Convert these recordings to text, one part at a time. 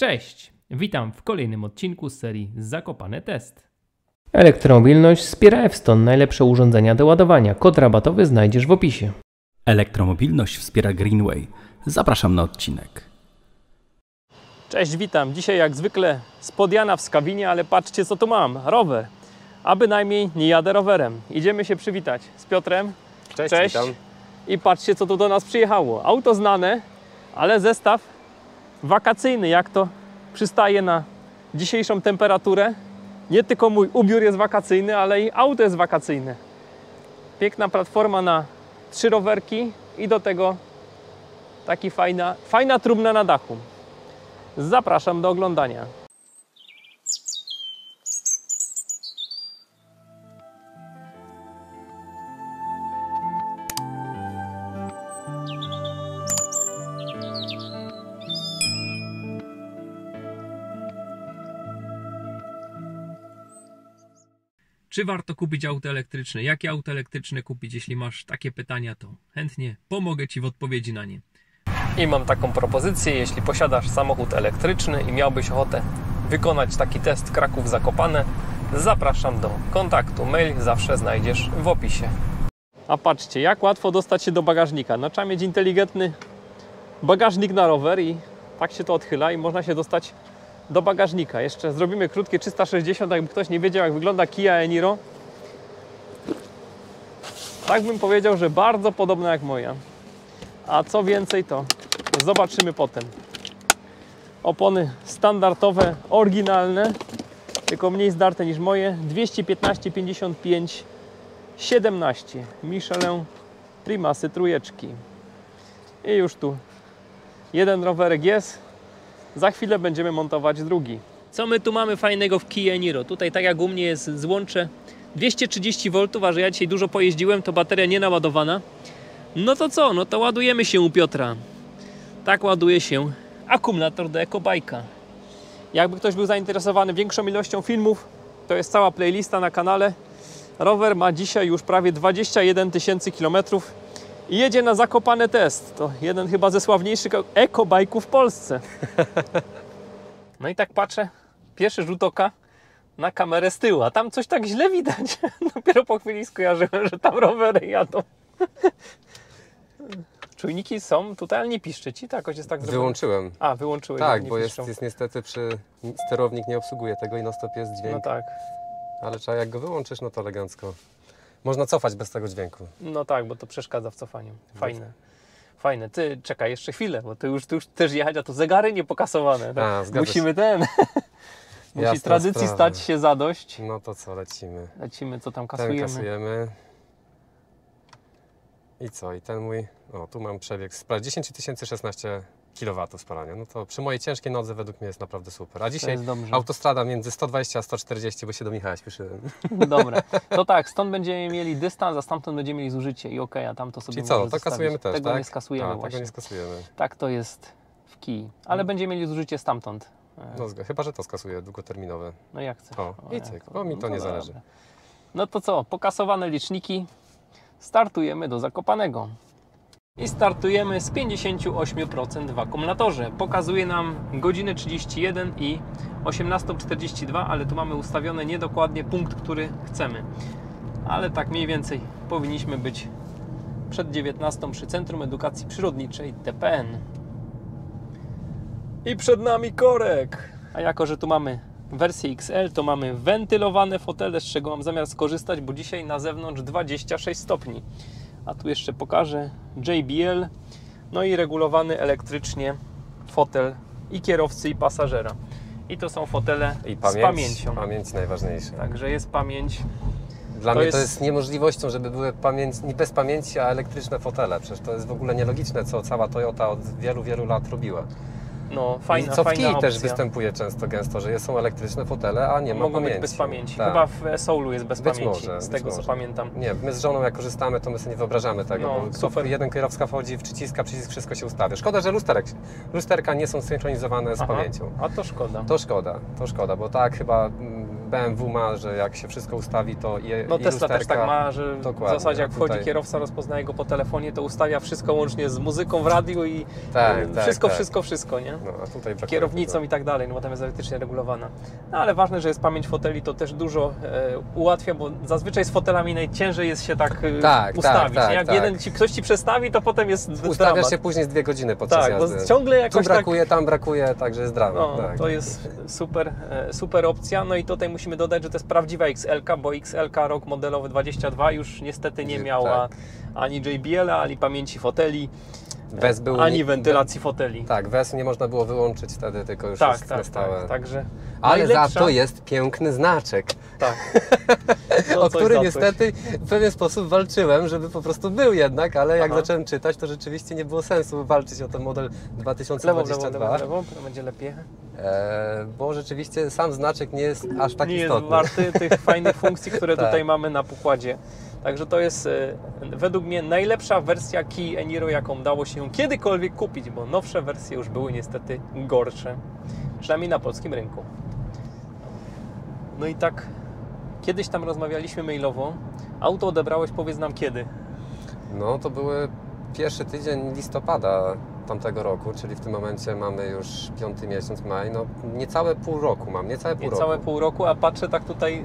Cześć! Witam w kolejnym odcinku z serii Zakopane Test. Elektromobilność wspiera EVston, najlepsze urządzenia do ładowania. Kod rabatowy znajdziesz w opisie. Elektromobilność wspiera Greenway. Zapraszam na odcinek. Cześć, witam. Dzisiaj jak zwykle spod Jana w Skawinie, ale patrzcie co tu mam. Rower. A bynajmniej nie jadę rowerem. Idziemy się przywitać z Piotrem. Cześć, cześć. Witam. I patrzcie co tu do nas przyjechało. Auto znane, ale zestaw wakacyjny, jak to przystaje na dzisiejszą temperaturę. Nie tylko mój ubiór jest wakacyjny, ale i auto jest wakacyjne. Piękna platforma na 3 rowerki i do tego taki fajna trumna na dachu. Zapraszam do oglądania. Czy warto kupić auto elektryczne? Jakie auto elektryczne kupić? Jeśli masz takie pytania, to chętnie pomogę Ci w odpowiedzi na nie. I mam taką propozycję, jeśli posiadasz samochód elektryczny i miałbyś ochotę wykonać taki test Kraków Zakopane, zapraszam do kontaktu. Mail zawsze znajdziesz w opisie. A patrzcie, jak łatwo dostać się do bagażnika. No, trzeba mieć inteligentny bagażnik na rower i tak się to odchyla i można się dostać do bagażnika. Jeszcze zrobimy krótkie 360, jakby ktoś nie wiedział, jak wygląda Kia Niro. Tak bym powiedział, że bardzo podobna jak moja. A co więcej, to zobaczymy potem. Opony standardowe, oryginalne, tylko mniej zdarte niż moje. 215, 55, 17. Michelin Primacy 3. I już tu jeden rowerek jest. Za chwilę będziemy montować drugi. Co my tu mamy fajnego w Kia Niro? Tutaj, tak jak u mnie, jest złącze 230V, a że ja dzisiaj dużo pojeździłem, to bateria nie naładowana. No to co? No to ładujemy się u Piotra. Tak ładuje się akumulator do ekobajka. Jakby ktoś był zainteresowany większą ilością filmów, to jest cała playlista na kanale. Rower ma dzisiaj już prawie 21 000 km i jedzie na Zakopane Test. To jeden chyba ze sławniejszych ekobajków w Polsce. No i tak patrzę, pierwszy rzut oka na kamerę z tyłu, a tam coś tak źle widać. Dopiero po chwili skojarzyłem, że tam rowery jadą. Czujniki są totalnie piszczyci, tak? Jakoś jest tak zrobione. Wyłączyłem. A, wyłączyłeś. Tak, bo jest niestety sterownik nie obsługuje tego i na stop jest dźwięk. No tak. Ale trzeba, jak go wyłączysz, no to elegancko. Można cofać bez tego dźwięku. No tak, bo to przeszkadza w cofaniu. Fajne. Fajne. Ty, czekaj jeszcze chwilę, bo ty już też jechać, a to zegary niepokasowane. Tak? A, musimy musi tradycji sprawa. Stać się zadość. No to co, lecimy. Lecimy, co tam kasujemy. Ten kasujemy. I co? I ten mój, o tu mam przebieg, 10 016 kW spalania. No to przy mojej ciężkiej nodze według mnie jest naprawdę super. A dzisiaj autostrada między 120 a 140, bo się do Michała śpieszyłem. Dobra, to tak, stąd będziemy mieli dystans, a stamtąd będziemy mieli zużycie i okej, a tamto sobie czyli co, to zostawić. Kasujemy też, tego tak? Nie skasujemy, tego nie skasujemy. Tak to jest w Kii, ale będziemy mieli zużycie stamtąd. No, chyba że to skasuje długoterminowe. No jak chcesz. O, i cyk, bo mi to nie zależy. Dobra. No to co, pokasowane liczniki. Startujemy do Zakopanego i startujemy z 58% w akumulatorze. Pokazuje nam godzinę 31 i 18:42, ale tu mamy ustawiony niedokładnie punkt, który chcemy. Ale tak mniej więcej powinniśmy być przed 19 przy Centrum Edukacji Przyrodniczej TPN. I przed nami korek! A jako, że tu mamy wersję XL, to mamy wentylowane fotele, z czego mam zamiar skorzystać, bo dzisiaj na zewnątrz 26 stopni. A tu jeszcze pokażę JBL, no i regulowany elektrycznie fotel i kierowcy, i pasażera. I to są fotele i pamięć, z pamięcią. Pamięć najważniejsza. Także jest pamięć. Dla mnie to jest niemożliwością, żeby były bez pamięci, a elektryczne fotele. Przecież to jest w ogóle nielogiczne, co cała Toyota od wielu, wielu lat robiła. No, fajna, co w Kii opcja. Też występuje często, że są elektryczne fotele, a nie ma mogą być bez pamięci. Tak. Chyba w Soulu jest bez pamięci, może, z tego co pamiętam. Nie, my z żoną jak korzystamy, to my sobie nie wyobrażamy tego, no, bo super. Jeden kierowca wchodzi, wciska przycisk, wszystko się ustawia. Szkoda, że lusterka nie są synchronizowane z pamięcią. A to szkoda. To szkoda, bo tak chyba BMW ma, że jak się wszystko ustawi, to no Tesla też tak ma, że w zasadzie jak wchodzi kierowca, rozpoznaje go po telefonie, to ustawia wszystko łącznie z muzyką w radiu i wszystko, nie? No, a tutaj kierownicą tego i tak dalej, no bo tam jest elektrycznie regulowana. No ale ważne, że jest pamięć foteli, to też dużo ułatwia, bo zazwyczaj z fotelami najciężej jest się ustawić. Jak ktoś ci przestawi, to potem jest ustawiasz się później z 2 godziny podczas jazdy. Bo ciągle jakoś tu brakuje, tam brakuje, także jest dramat. No, to jest super opcja. No i tutaj musimy dodać, że to jest prawdziwa XL-ka, bo XL-ka rok modelowy 22 już niestety nie miała ani JBL-a, ani pamięci foteli, ani wentylacji foteli. Tak, WES nie można było wyłączyć wtedy, tylko już jest na stałe. Także ale za to jest piękny znaczek, o który niestety w pewien sposób walczyłem, żeby po prostu był jednak, ale jak zacząłem czytać, to rzeczywiście nie było sensu walczyć o ten model 2022. Lewo, to będzie lepiej. Bo rzeczywiście sam znaczek nie jest aż tak istotny. Nie jest warty tych fajnych funkcji, które tutaj mamy na pokładzie. Także to jest według mnie najlepsza wersja Kia Niro, jaką dało się kiedykolwiek kupić, bo nowsze wersje już były niestety gorsze, przynajmniej na polskim rynku. No i tak, kiedyś tam rozmawialiśmy mailowo, auto odebrałeś, powiedz nam kiedy. No to były pierwszy tydzień listopada tamtego roku, czyli w tym momencie mamy już 5. miesiąc, maj, no niecałe pół roku mam, niecałe pół roku, a patrzę tak tutaj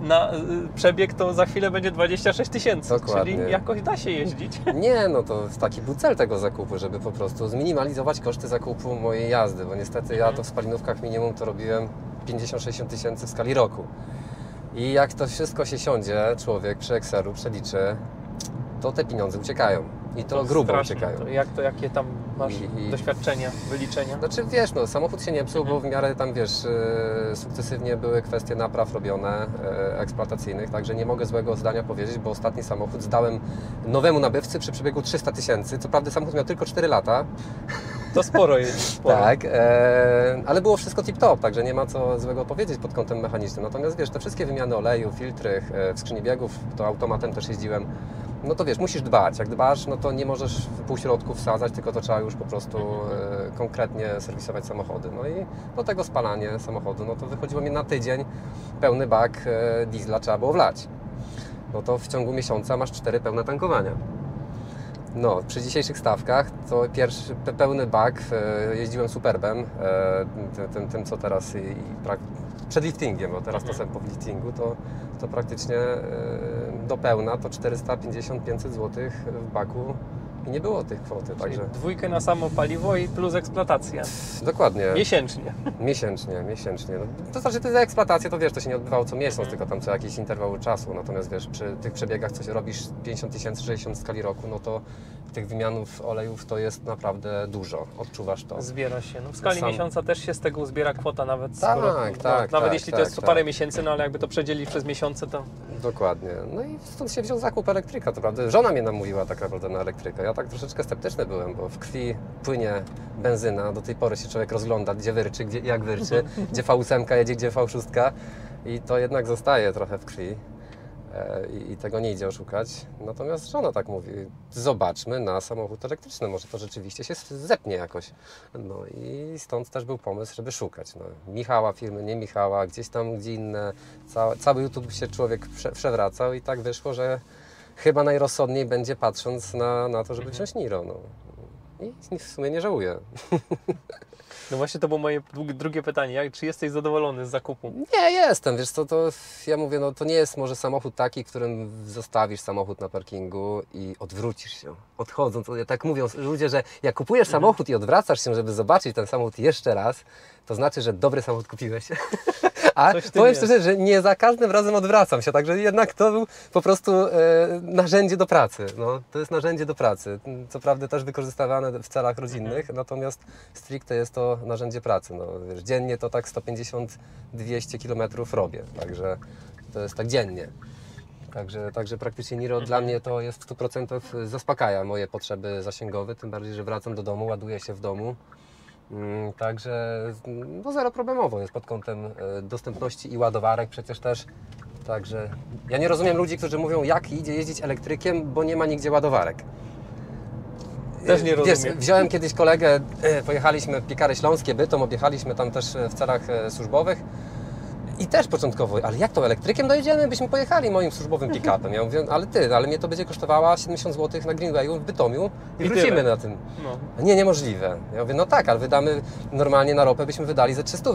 na przebieg, to za chwilę będzie 26 000, czyli jakoś da się jeździć. Nie, no to jest taki był cel tego zakupu, żeby po prostu zminimalizować koszty zakupu mojej jazdy, bo niestety ja to w spalinówkach minimum to robiłem 50–60 000 w skali roku. I jak to wszystko się siądzie, człowiek przy Excelu przeliczy, to te pieniądze uciekają. I to grubo uciekają. To jakie tam masz doświadczenia, wyliczenia? Znaczy wiesz, no, samochód się nie psuł, bo w miarę tam wiesz, sukcesywnie były kwestie napraw robione, eksploatacyjnych, także nie mogę złego zdania powiedzieć, bo ostatni samochód zdałem nowemu nabywcy przy przebiegu 300 000. Co prawda samochód miał tylko 4 lata. To sporo jest. Tak, ale było wszystko tip-top, także nie ma co złego powiedzieć pod kątem mechanicznym. Natomiast wiesz, te wszystkie wymiany oleju, filtry, w skrzyni biegów, to automatem też jeździłem. No to wiesz, musisz dbać. Jak dbasz, no to nie możesz półśrodków wsadzać, tylko to trzeba już po prostu konkretnie serwisować samochody. No i do tego spalanie samochodu, no to wychodziło mi na tydzień pełny bak diesla trzeba było wlać. No to w ciągu miesiąca masz 4 pełne tankowania. No, przy dzisiejszych stawkach to pierwszy pełny bak, jeździłem Superbem, tym co teraz przed liftingiem, bo teraz to po liftingu, to praktycznie do pełna to 450–500 zł w baku i nie było tych kwoty. Także 2 na samo paliwo i plus eksploatacja. Dokładnie. Miesięcznie. Miesięcznie. No, to znaczy, za eksploatację to wiesz, to się nie odbywało co miesiąc, tylko tam co jakiś interwał czasu. Natomiast wiesz, przy tych przebiegach, co się robisz 50–60 w skali roku, no to tych wymianów olejów to jest naprawdę dużo. Odczuwasz to. Zbiera się. No, w skali miesiąca też się z tego zbiera kwota nawet. Nawet jeśli to jest co parę miesięcy, no ale jakby to przedzieli przez miesiące, to... Dokładnie. No i stąd się wziął zakup elektryka. To prawda, żona mnie namówiła tak naprawdę na elektrykę. Ja tak troszeczkę sceptyczny byłem, bo w krwi płynie benzyna, do tej pory się człowiek rozgląda, gdzie wyrczy, jak wyrczy, gdzie V8 jedzie, gdzie V6 i to jednak zostaje trochę w krwi i tego nie idzie oszukać. Natomiast żona tak mówi, zobaczmy na samochód elektryczny, może to rzeczywiście się zepnie jakoś. No i stąd też był pomysł, żeby szukać. No, Michała firmy, nie Michała, gdzieś tam, gdzie inne, cały YouTube się człowiek przewracał i tak wyszło, że chyba najrozsądniej będzie patrząc na to, żeby wziąć Niro. No. I w sumie nie żałuję. No właśnie to było moje drugie pytanie. Czy jesteś zadowolony z zakupu? Nie, jestem. Wiesz co, to ja mówię, no to nie jest może samochód taki, którym zostawisz samochód na parkingu i odwrócisz się, odchodząc. Tak mówią ludzie, że jak kupujesz samochód i odwracasz się, żeby zobaczyć ten samochód jeszcze raz, to znaczy, że dobry samochód kupiłeś. A powiem szczerze, że nie za każdym razem odwracam się, także jednak to był po prostu narzędzie do pracy. No, to jest narzędzie do pracy. Co prawda też wykorzystywane w celach rodzinnych, natomiast stricte jest to narzędzie pracy. No, wiesz, dziennie to tak 150–200 km robię, także to jest tak dziennie. Także praktycznie Niro dla mnie to jest w 100% zaspokaja moje potrzeby zasięgowe, tym bardziej, że wracam do domu, ładuję się w domu. Także no zero problemowo jest pod kątem dostępności i ładowarek przecież też. Także ja nie rozumiem ludzi, którzy mówią, jak idzie jeździć elektrykiem, bo nie ma nigdzie ładowarek. Też nie rozumiem. Wiesz, wziąłem kiedyś kolegę, pojechaliśmy w Piekary Śląskie, Bytom, objechaliśmy tam też w celach służbowych I też początkowo, ale jak to elektrykiem dojedziemy? Byśmy pojechali moim służbowym pick-upem. Ja mówię, ale ty, ale mnie to będzie kosztowała 70 zł na Greenwayu w Bytomiu i wrócimy tyle na tym. No. Nie, niemożliwe. Ja mówię, no tak, ale wydamy normalnie na ropę, byśmy wydali ze 300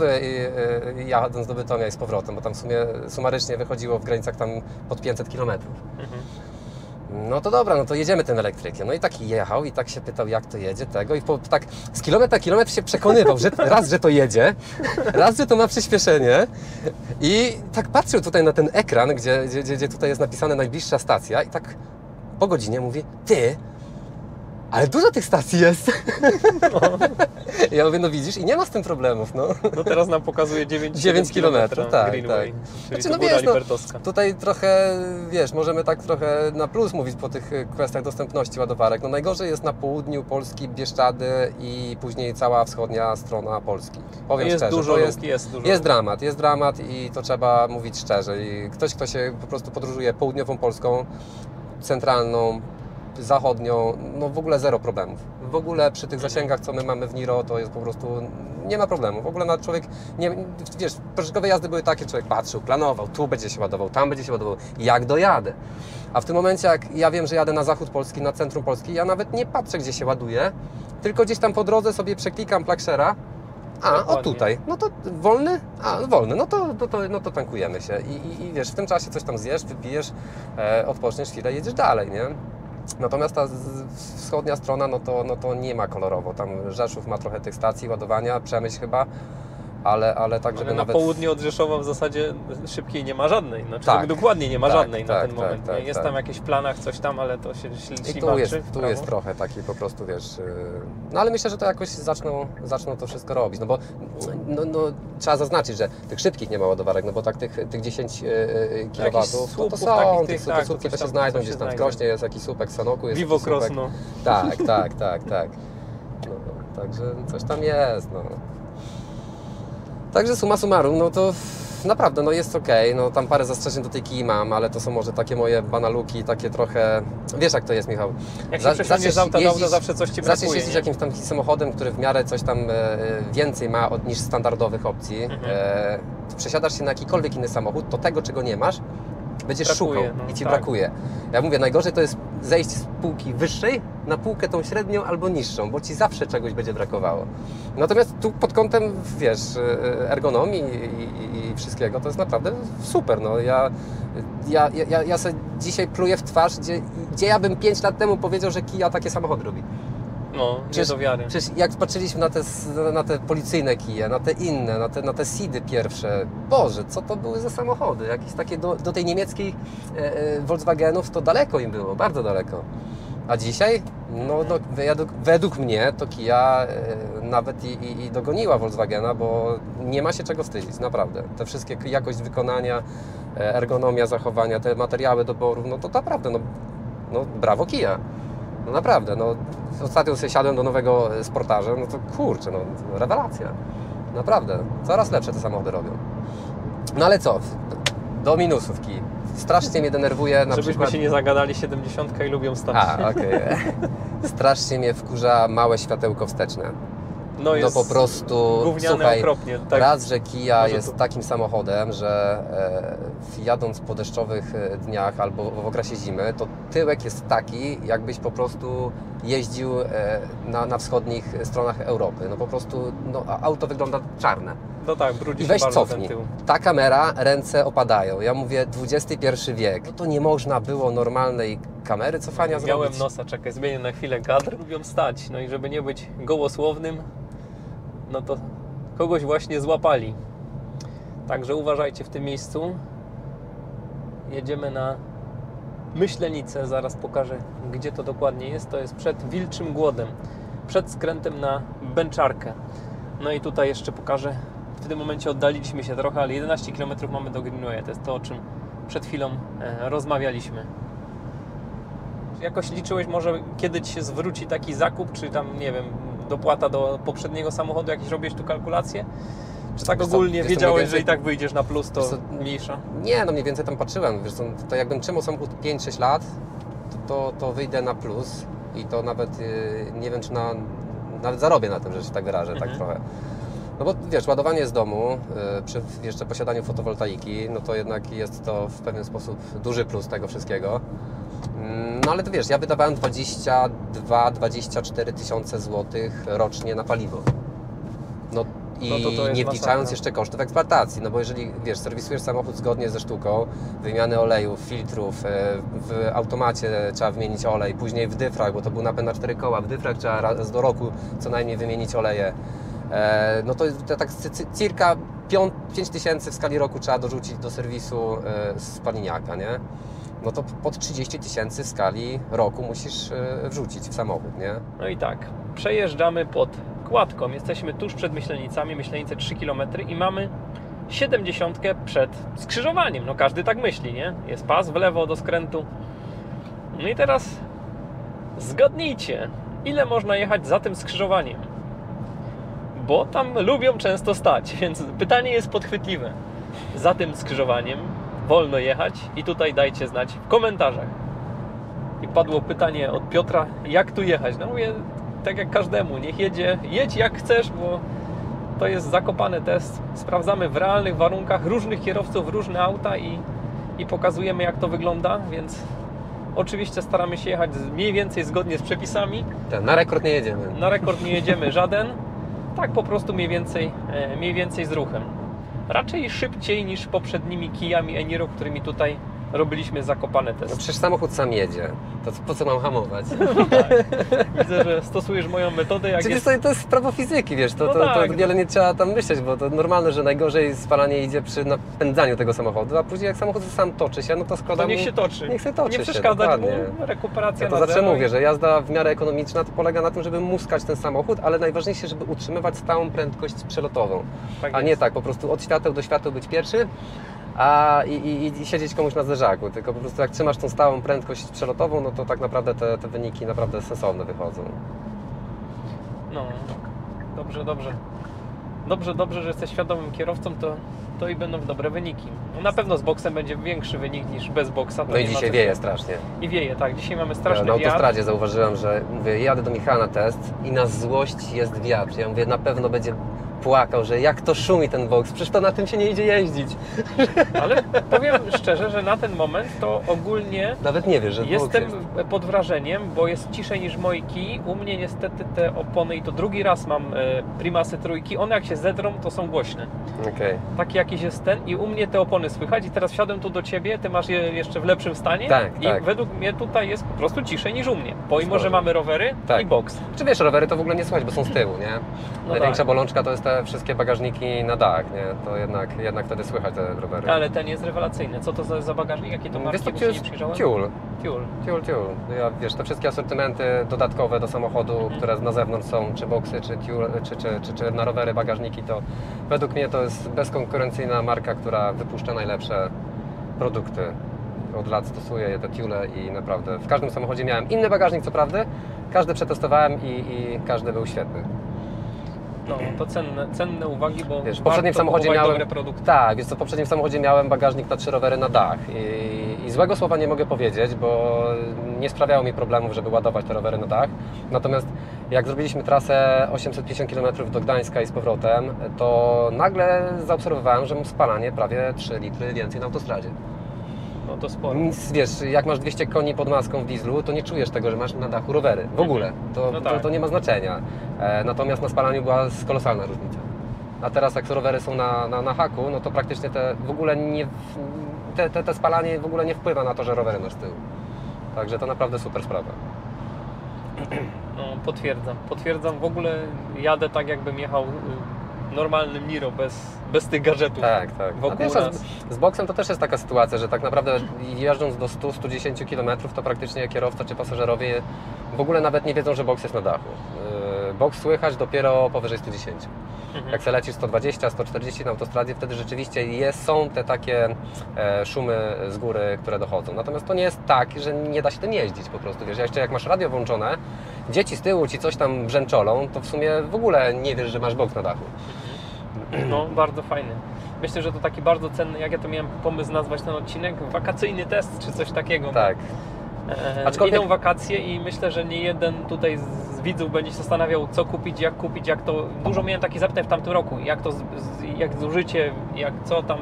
jadąc do Bytomia i z powrotem, bo tam w sumie sumarycznie wychodziło w granicach tam pod 500 km. No to dobra, no to jedziemy tym elektrykiem. No i tak jechał i tak się pytał, jak to jedzie tego i tak z kilometra na kilometr się przekonywał, że raz, że to jedzie, raz, że to ma przyspieszenie i tak patrzył tutaj na ten ekran, gdzie tutaj jest napisane najbliższa stacja i tak po godzinie mówi, ty, ale dużo tych stacji jest. No. Ja mówię, no widzisz, i nie ma z tym problemów. No, no teraz nam pokazuje 9 km, tak, Greenway, tak. Czyli znaczy, no wiesz, libertowska. No, tutaj trochę, wiesz, możemy tak trochę na plus mówić po tych kwestiach dostępności ładowarek. No najgorzej jest na południu Polski, Bieszczady i później cała wschodnia strona Polski. Powiem jest szczerze, dużo jest dramat i to trzeba mówić szczerze. I ktoś, kto się po prostu podróżuje południową Polską, centralną, zachodnią, no w ogóle zero problemów. W ogóle przy tych zasięgach, co my mamy w Niro, to jest po prostu, nie ma problemu. W ogóle na człowiek, nie, wiesz, pożyczkowe jazdy były takie, człowiek patrzył, planował, tu będzie się ładował, tam będzie się ładował, jak dojadę. A w tym momencie, jak ja wiem, że jadę na zachód Polski, na centrum Polski, ja nawet nie patrzę, gdzie się ładuje, tylko gdzieś tam po drodze sobie przeklikam Plug Share'a. A, dokładnie. O tutaj, no to wolny? A, wolny, no to tankujemy się. I wiesz, w tym czasie coś tam zjesz, wypijesz, odpoczniesz chwilę, jedziesz dalej, nie? Natomiast ta wschodnia strona, no to nie ma kolorowo. Tam Rzeszów ma trochę tych stacji ładowania, Przemyśl chyba, ale tak, żeby na nawet... południe od Rzeszowa w zasadzie szybkiej nie ma żadnej. Znaczy, tak, dokładnie nie ma żadnej na ten moment. Tak, jest tam jakieś planach coś tam, ale to się ślicznie walczy. Tu jest trochę taki po prostu, wiesz... No ale myślę, że to jakoś zaczną to wszystko robić, no bo no, trzeba zaznaczyć, że tych szybkich nie ma ładowarek, no bo tak tych 10 kW to są, te słupki to się znajdą, gdzieś tam w Krośnie jest jakiś słupek, w Sanoku jest Vivo Krosno. Tak. No, także coś tam jest, no. Także summa summarum, no to naprawdę, no jest okej, no tam parę zastrzeżeń do tej Kii mam, ale to są może takie moje banaluki, takie trochę... Wiesz jak to jest, Michał? Jak się przesiądziesz z auta do auta, zawsze coś ci brakuje. Zaczniesz jeździć jakimś tam samochodem, który w miarę coś tam więcej ma niż standardowych opcji. Przesiadasz się na jakikolwiek inny samochód, to tego, czego nie masz, będziesz szukał i ci brakuje. Ja mówię, najgorzej to jest zejść z półki wyższej na półkę tą średnią albo niższą, bo ci zawsze czegoś będzie brakowało. Natomiast tu pod kątem, wiesz, ergonomii i wszystkiego to jest naprawdę super. No, ja sobie dzisiaj pluję w twarz, gdzie ja bym 5 lat temu powiedział, że Kia takie samochody robi. No, nie do wiary. Przecież jak patrzyliśmy na te policyjne kije, na te inne, na te SID-y pierwsze, Boże, co to były za samochody? Jakieś takie do tej niemieckiej Volkswagenów to daleko im było, bardzo daleko. A dzisiaj, no według mnie to Kia nawet i dogoniła Volkswagena, bo nie ma się czego wstydzić, naprawdę. Te wszystkie jakość wykonania, ergonomia zachowania, te materiały doborów, no to naprawdę, no brawo Kia. No naprawdę, no ostatnio sobie siadłem do nowego Sportaża, no to kurczę, no rewelacja. Naprawdę, coraz lepsze te samochody robią. No ale co? Do minusów Kii. Strasznie mnie denerwuje na przykład... się nie zagadali, 70 i lubią stać. A, okej. Strasznie mnie wkurza małe światełko wsteczne. No jest po prostu, słuchaj, okropnie, tak. Raz, że Kia jest takim samochodem, że jadąc po deszczowych dniach albo w okresie zimy, to tyłek jest taki, jakbyś po prostu jeździł na wschodnich stronach Europy. No po prostu auto wygląda czarne. No tak, brudzi się bardzo. I weź cofnij. Ta kamera, ręce opadają. Ja mówię, XXI wiek. No to nie można było normalnej kamery cofania zrobić. Miałem nosa, czekaj, zmienię na chwilę kadr. Lubią stać, no i żeby nie być gołosłownym, no to kogoś właśnie złapali. Także uważajcie w tym miejscu. Jedziemy na Myślenice. Zaraz pokażę, gdzie to dokładnie jest. To jest przed Wilczym Głodem. Przed skrętem na Bęczarkę. No i tutaj jeszcze pokażę. W tym momencie oddaliliśmy się trochę, ale 11 km mamy do Greenwaya. To jest to, o czym przed chwilą rozmawialiśmy. Jakoś liczyłeś może, kiedy Ci się zwróci taki zakup, czy tam, nie wiem, dopłata do poprzedniego samochodu, jakieś robisz tu kalkulację? Czy tak ogólnie wiedziałeś, że i tak wyjdziesz na plus, to mniejsza? Nie, no mniej więcej tam patrzyłem. Wiesz co, to jakbym trzymał samochód 5-6 lat, to wyjdę na plus i to nawet, nie wiem, czy nawet zarobię na tym, że się tak wyrażę, tak trochę. No bo wiesz, ładowanie z domu przy jeszcze posiadaniu fotowoltaiki, no to jednak jest to w pewien sposób duży plus tego wszystkiego. No ale to wiesz, ja wydawałem 22-24 tysiące złotych rocznie na paliwo. No i no to nie wliczając jeszcze kosztów eksploatacji, no bo jeżeli wiesz, serwisujesz samochód zgodnie ze sztuką, wymiany olejów, filtrów, w automacie trzeba wymienić olej, później w dyfrach, bo to był napęd na 4 koła, w dyfrach trzeba raz do roku co najmniej wymienić oleje. No to tak cirka 5 tysięcy w skali roku trzeba dorzucić do serwisu spaliniaka, nie? No to pod 30 tysięcy w skali roku musisz wrzucić w samochód, nie? No i tak, przejeżdżamy pod Kładką, jesteśmy tuż przed Myślenicami, Myślenice 3 km i mamy 70 przed skrzyżowaniem, no każdy tak myśli, nie? Jest pas w lewo do skrętu. No i teraz zgadnijcie, ile można jechać za tym skrzyżowaniem? Bo tam lubią często stać, więc pytanie jest podchwytliwe. Za tym skrzyżowaniem wolno jechać i tutaj dajcie znać w komentarzach. I padło pytanie od Piotra, jak tu jechać? No mówię, tak jak każdemu, niech jedzie, jedź jak chcesz, bo to jest zakopany test. Sprawdzamy w realnych warunkach różnych kierowców, różne auta i pokazujemy, jak to wygląda, więc oczywiście staramy się jechać mniej więcej zgodnie z przepisami. Tak, na rekord nie jedziemy. Na rekord nie jedziemy żaden. Tak po prostu mniej więcej z ruchem. Raczej szybciej niż poprzednimi kijami Eniro, którymi tutaj robiliśmy zakopane testy. No przecież samochód sam jedzie. To po co mam hamować? No tak. Widzę, że stosujesz moją metodę. Jak czyli jest... to jest sprawa fizyki, wiesz, to wiele nie trzeba tam myśleć, bo to normalne, że najgorzej spalanie idzie przy napędzaniu tego samochodu, a później jak samochód sam toczy się, no to składa to niech się toczy. Niech się toczy. Nie przeszkadzać mu, rekuperacja ja to na zawsze zero. Mówię, że jazda w miarę ekonomiczna to polega na tym, żeby muskać ten samochód, ale najważniejsze, żeby utrzymywać stałą prędkość przelotową. Tak a nie tak, po prostu od świateł do świateł być pierwszy, i siedzieć komuś na zderzaku, tylko po prostu jak trzymasz tą stałą prędkość przelotową, no to tak naprawdę te wyniki naprawdę sensowne wychodzą. No, dobrze, że jesteś świadomym kierowcą, to i będą dobre wyniki. No, na pewno z boksem będzie większy wynik niż bez boksa. No i dzisiaj wieje strasznie. I wieje, tak, dzisiaj mamy straszny wiatr. Na autostradzie zauważyłem, że mówię, jadę do Michała na test i na złość jest wiatr. Ja mówię, na pewno będzie płakał, że jak to szumi ten boks, przecież to na tym się nie idzie jeździć. Ale powiem szczerze, że na ten moment to ogólnie nawet nie wiesz, że jestem pod wrażeniem, bo jest ciszej niż moje kij. U mnie niestety te opony, i to drugi raz mam Primasy trójki, one jak się zedrą, to są głośne. Okay. Taki jakiś jest ten i u mnie te opony słychać i teraz wsiadłem tu do Ciebie, Ty masz je jeszcze w lepszym stanie tak. Według mnie tutaj jest po prostu ciszej niż u mnie, pomimo, że mamy rowery i boks. Czy wiesz, rowery to w ogóle nie słychać, bo są z tyłu, nie? No największa bolączka to jest te wszystkie bagażniki na dach, nie? To jednak wtedy słychać te rowery. Ale ten jest rewelacyjny. Co to za bagażnik? Jakie to marki? Tiul. Ja, wiesz, te wszystkie asortymenty dodatkowe do samochodu, które na zewnątrz są, czy boksy, czy tiul, czy na rowery bagażniki, to według mnie to jest bezkonkurencyjna marka, która wypuszcza najlepsze produkty. Od lat stosuję te tiule i naprawdę w każdym samochodzie miałem inny bagażnik, co prawda. Każdy przetestowałem i każdy był świetny. No, to cenne uwagi, bo wiesz, w poprzednim samochodzie miałem w poprzednim samochodzie miałem bagażnik na 3 rowery na dach i złego słowa nie mogę powiedzieć, bo nie sprawiało mi problemów, żeby ładować te rowery na dach. Natomiast jak zrobiliśmy trasę 850 km do Gdańska i z powrotem, to nagle zaobserwowałem, że mam spalanie prawie 3 litry więcej na autostradzie. No to sporo. Nic, wiesz, jak masz 200 koni pod maską w dieslu, to nie czujesz tego, że masz na dachu rowery. W ogóle. To nie ma znaczenia. Natomiast na spalaniu była kolosalna różnica. A teraz jak rowery są na haku, no to praktycznie te spalanie w ogóle nie wpływa na to, że rowery masz z tyłu. Także to naprawdę super sprawa. No, potwierdzam. W ogóle jadę tak, jakbym jechał normalnym Niro, bez tych gadżetów. Tak. Z boksem to też jest taka sytuacja, że tak naprawdę jeżdżąc do 100-110 km, to praktycznie kierowca czy pasażerowie w ogóle nawet nie wiedzą, że boks jest na dachu. Boks słychać dopiero powyżej 110. Jak se lecisz 120-140 na autostradzie, wtedy rzeczywiście są te takie szumy z góry, które dochodzą. Natomiast to nie jest tak, że nie da się tym jeździć po prostu. Wiesz, jeszcze jak masz radio włączone, dzieci z tyłu ci coś tam brzęczolą, to w sumie w ogóle nie wiesz, że masz boks na dachu. No, bardzo fajny. Myślę, że to taki bardzo cenny, jak ja to miałem pomysł nazwać ten odcinek, wakacyjny test czy coś takiego. Tak. Aczkolwiek... Idą wakacje i myślę, że nie jeden tutaj z z widzów będzie się zastanawiał, co kupić, jak to... Dużo miałem takich zapytań w tamtym roku, jak zużycie, jak co tam...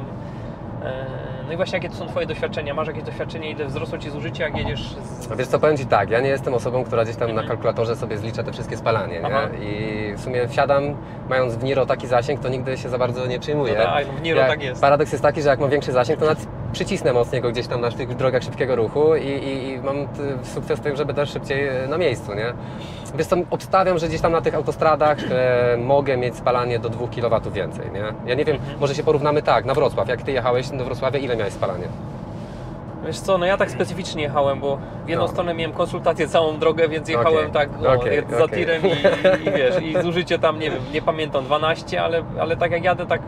No i właśnie, jakie to są Twoje doświadczenia? Masz jakieś doświadczenie, ile wzrosło Ci zużycie, jak jedziesz z... Wiesz co, powiem Ci tak, ja nie jestem osobą, która gdzieś tam na kalkulatorze sobie zlicza te wszystkie spalanie, nie? I w sumie wsiadam, mając w Niro taki zasięg, to nigdy się za bardzo nie przejmuję. No tak, w Niro tak jest. Paradoks jest taki, że jak mam większy zasięg, to nawet przycisnę mocniej go gdzieś tam na tych drogach szybkiego ruchu i mam sukces w tym, żeby też szybciej na miejscu, nie? Wiesz co, obstawiam, że gdzieś tam na tych autostradach mogę mieć spalanie do 2 kW więcej, nie? Ja nie wiem, może się porównamy tak, na Wrocław, jak Ty jechałeś do Wrocławia, ile miałeś spalanie? Wiesz co, no ja tak specyficznie jechałem, bo w jedną stronę miałem konsultację całą drogę, więc jechałem za tirem i wiesz, i zużycie tam, nie wiem, nie pamiętam, 12, ale tak jak jadę tak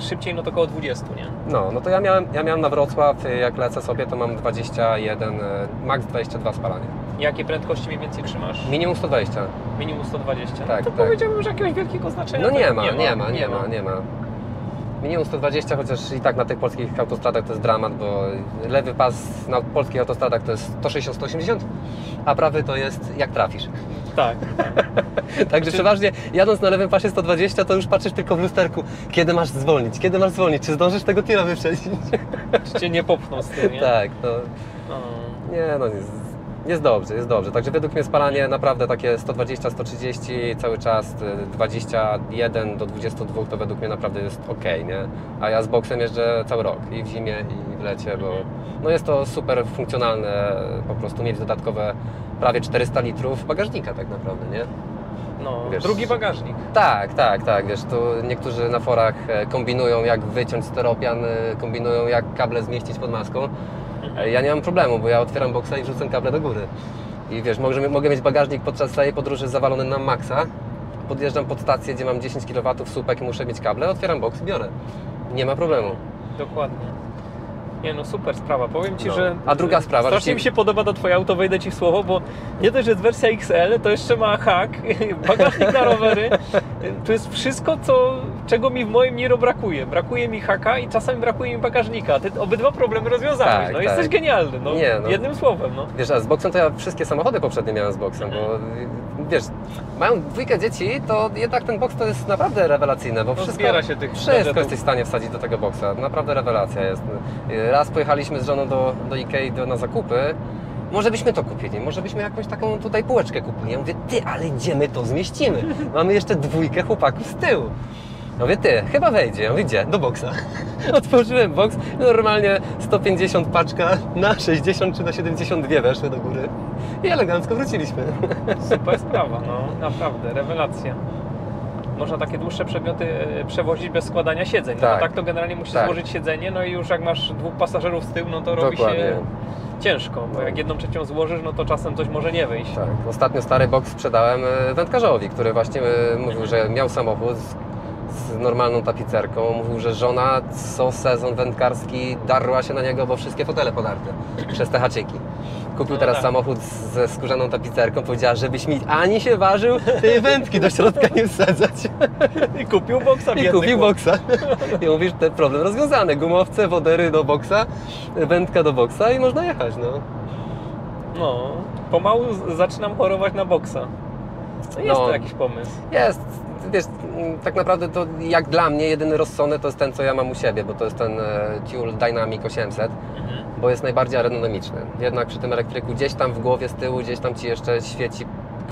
szybciej, no to około 20, nie? No to ja miałem na Wrocław, jak lecę sobie, to mam 21, max 22 spalanie. Jakie prędkości mniej więcej trzymasz? Minimum 120. Minimum 120, tak, no to tak. Powiedziałbym, że jakiegoś wielkiego znaczenia. No nie ma. Minimum 120, chociaż i tak na tych polskich autostradach to jest dramat, bo lewy pas na polskich autostradach to jest 160-180, a prawy to jest jak trafisz. Tak. Także przeważnie jadąc na lewym pasie 120, to już patrzysz tylko w lusterku, kiedy masz zwolnić, czy zdążysz tego tira wyprzedzić. Czy Cię nie popchną z tym, nie? Tak, to... Nie, no jest dobrze, jest dobrze. Także według mnie spalanie naprawdę takie 120-130 cały czas, 21 do 22 to według mnie naprawdę jest ok, nie? A ja z boksem jeżdżę cały rok i w zimie i w lecie, bo no jest to super funkcjonalne po prostu mieć dodatkowe prawie 400 litrów bagażnika tak naprawdę, nie? No, wiesz, drugi bagażnik. Tak, wiesz, tu niektórzy na forach kombinują jak wyciąć steropian, kombinują jak kable zmieścić pod maską. Ja nie mam problemu, bo ja otwieram boksa i wrzucę kable do góry. I wiesz, mogę mieć bagażnik podczas całej podróży zawalony na maksa, podjeżdżam pod stację, gdzie mam 10 kW słupek i muszę mieć kable, otwieram boks i biorę. Nie ma problemu. Dokładnie. Nie no, super sprawa. Powiem Ci, że... A druga sprawa... Strasznie mi się podoba to Twoje auto, wejdę Ci w słowo, bo nie dość, że jest wersja XL, to jeszcze ma hak, bagażnik na rowery. To jest wszystko, czego mi w moim Niro brakuje. Brakuje mi haka i czasami brakuje mi bagażnika. Ty obydwa problemy rozwiązałeś. Tak, jesteś genialny. Jednym słowem. Wiesz, a z boksem to ja wszystkie samochody poprzednie miałem z boksem, bo wiesz, mają dwójkę dzieci, to jednak ten boks to jest naprawdę rewelacyjne, bo wszystko jesteś w stanie wsadzić do tego boksa. Naprawdę rewelacja jest. Raz pojechaliśmy z żoną do Ikei na zakupy. Może byśmy to kupili, może byśmy jakąś taką tutaj półeczkę kupili. Ja mówię, ty, ale gdzie my to zmieścimy? Mamy jeszcze dwójkę chłopaków z tyłu. Ja mówię, ty, chyba wejdzie. Ja mówię, gdzie? Do boksa. Otworzyłem boks, normalnie 150 paczka na 60 czy na 72 weszły do góry i elegancko wróciliśmy. Super sprawa, no naprawdę, rewelacja. Można takie dłuższe przedmioty przewozić bez składania siedzeń. Tak, no, tak to generalnie musisz złożyć siedzenie, no i już jak masz dwóch pasażerów z tyłu, no to robi się ciężko, bo jak 1/3 złożysz, no to czasem coś może nie wyjść. Tak. Ostatnio stary boks sprzedałem wędkarzowi, który właśnie mówił, że miał samochód z normalną tapicerką. Mówił, że żona co sezon wędkarski darła się na niego, bo wszystkie fotele podarte przez te haczyki. Kupił teraz samochód ze skórzaną tapicerką, powiedziała, żebyś mi ani się ważył, tej wędki do środka nie wsadzać. I kupił boksa. I mówisz, ten problem rozwiązany. Gumowce, wodery do boksa, wędka do boksa i można jechać. No pomału zaczynam chorować na boksa. Jest to jakiś pomysł. Jest. Wiesz, tak naprawdę to jak dla mnie jedyny rozsądny to jest ten, co ja mam u siebie, bo to jest ten Fuel Dynamic 800, bo jest najbardziej aerodynamiczny. Jednak przy tym elektryku gdzieś tam w głowie z tyłu, gdzieś tam Ci jeszcze świeci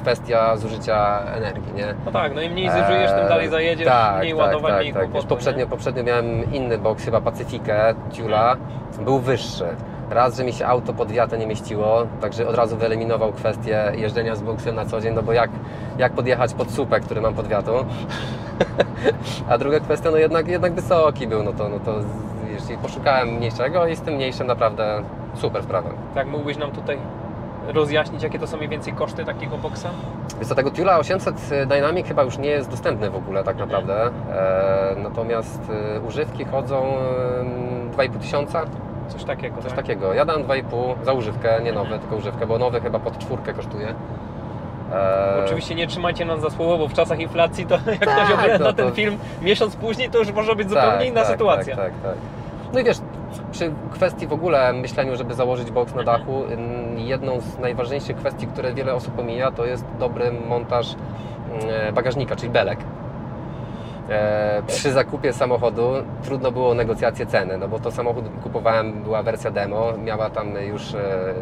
kwestia zużycia energii, nie? No tak, no im mniej zużyjesz, tym dalej zajedziesz, mniej ładowań, mniej kłopotu. Wiesz, poprzednio miałem inny boks, chyba Pacyfikę, Tuela, był wyższy. Raz, że mi się auto pod wiatę nie mieściło, także od razu wyeliminował kwestię jeżdżenia z boksem na co dzień, no bo jak podjechać pod słupek, który mam pod wiatą? A druga kwestia, no jednak wysoki był, no to jeśli poszukałem mniejszego i z tym mniejszym naprawdę super sprawa. Tak, mógłbyś nam tutaj rozjaśnić, jakie to są mniej więcej koszty takiego boksa? Wiesz co, tego Tuela 800 Dynamic chyba już nie jest dostępny w ogóle tak naprawdę, natomiast używki chodzą 2500. Coś takiego. Ja dam 2,5 za używkę, nie nowe, tylko używkę, bo nowy chyba pod 4 kosztuje. Oczywiście nie trzymajcie nas za słowo, bo w czasach inflacji to jak ktoś ogląda ten film miesiąc później, to już może być zupełnie inna sytuacja. No i wiesz, przy kwestii w ogóle myśleniu, żeby założyć boks na dachu, jedną z najważniejszych kwestii, które wiele osób pomija, to jest dobry montaż bagażnika, czyli belek. Przy zakupie samochodu trudno było negocjacje ceny, no bo to samochód kupowałem, była wersja demo, miała tam już,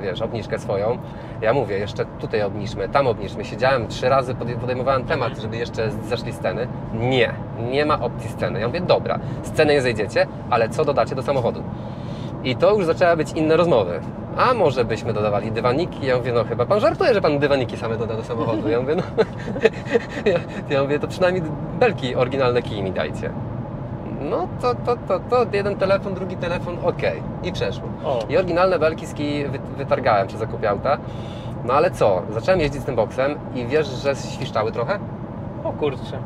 wiesz, obniżkę swoją. Ja mówię, jeszcze tutaj obniżmy, tam obniżmy. Siedziałem 3 razy, podejmowałem temat, żeby jeszcze zeszli z ceny. Nie, nie ma opcji z ceny. Ja mówię, dobra, z ceny nie zejdziecie, ale co dodacie do samochodu? I to już zaczęły być inne rozmowy. A może byśmy dodawali dywaniki? Ja mówię, no chyba pan żartuje, że pan dywaniki same doda do samochodu. Ja mówię, no, ja mówię, to przynajmniej belki oryginalne Kii mi dajcie. No to jeden telefon, drugi telefon, okej. I przeszło. I oryginalne belki z Kii wytargałem przy zakupie auta. No ale co? Zacząłem jeździć z tym boksem i wiesz, że świszczały trochę? O kurczę.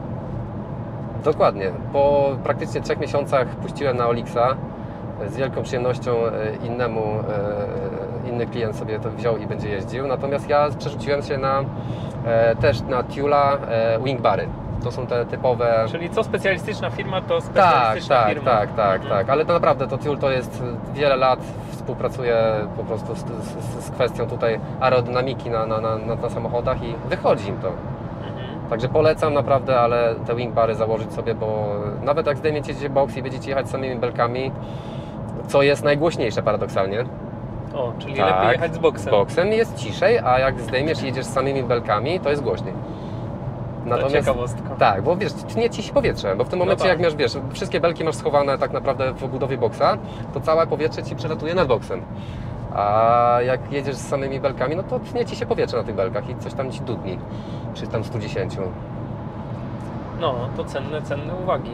Dokładnie. Po praktycznie 3 miesiącach puściłem na Olixa. Z wielką przyjemnością inny klient sobie to wziął i będzie jeździł. Natomiast ja przerzuciłem się też na Tuela wingbary. To są te typowe... Czyli co specjalistyczna firma, to specjalistyczna firma. Tak. Ale to naprawdę, to Tuel to jest wiele lat, współpracuje po prostu z kwestią tutaj aerodynamiki na samochodach i wychodzi im to. Także polecam naprawdę, ale te wingbary założyć sobie, bo nawet jak zdejmiecie boks i będziecie jechać samymi belkami, co jest najgłośniejsze paradoksalnie. O, czyli tak, lepiej jechać z boksem. Z boksem jest ciszej, a jak zdejmiesz i jedziesz samymi belkami, to jest głośniej. Natomiast, to ciekawostka. Tak, bo wiesz, tnie ci się powietrze, bo w tym momencie jak masz, wiesz, wszystkie belki masz schowane tak naprawdę w obudowie boksa, to całe powietrze ci przelatuje nad boksem. A jak jedziesz z samymi belkami, no to tnie ci się powietrze na tych belkach i coś tam ci dudni przy tam 110. No, to cenne uwagi.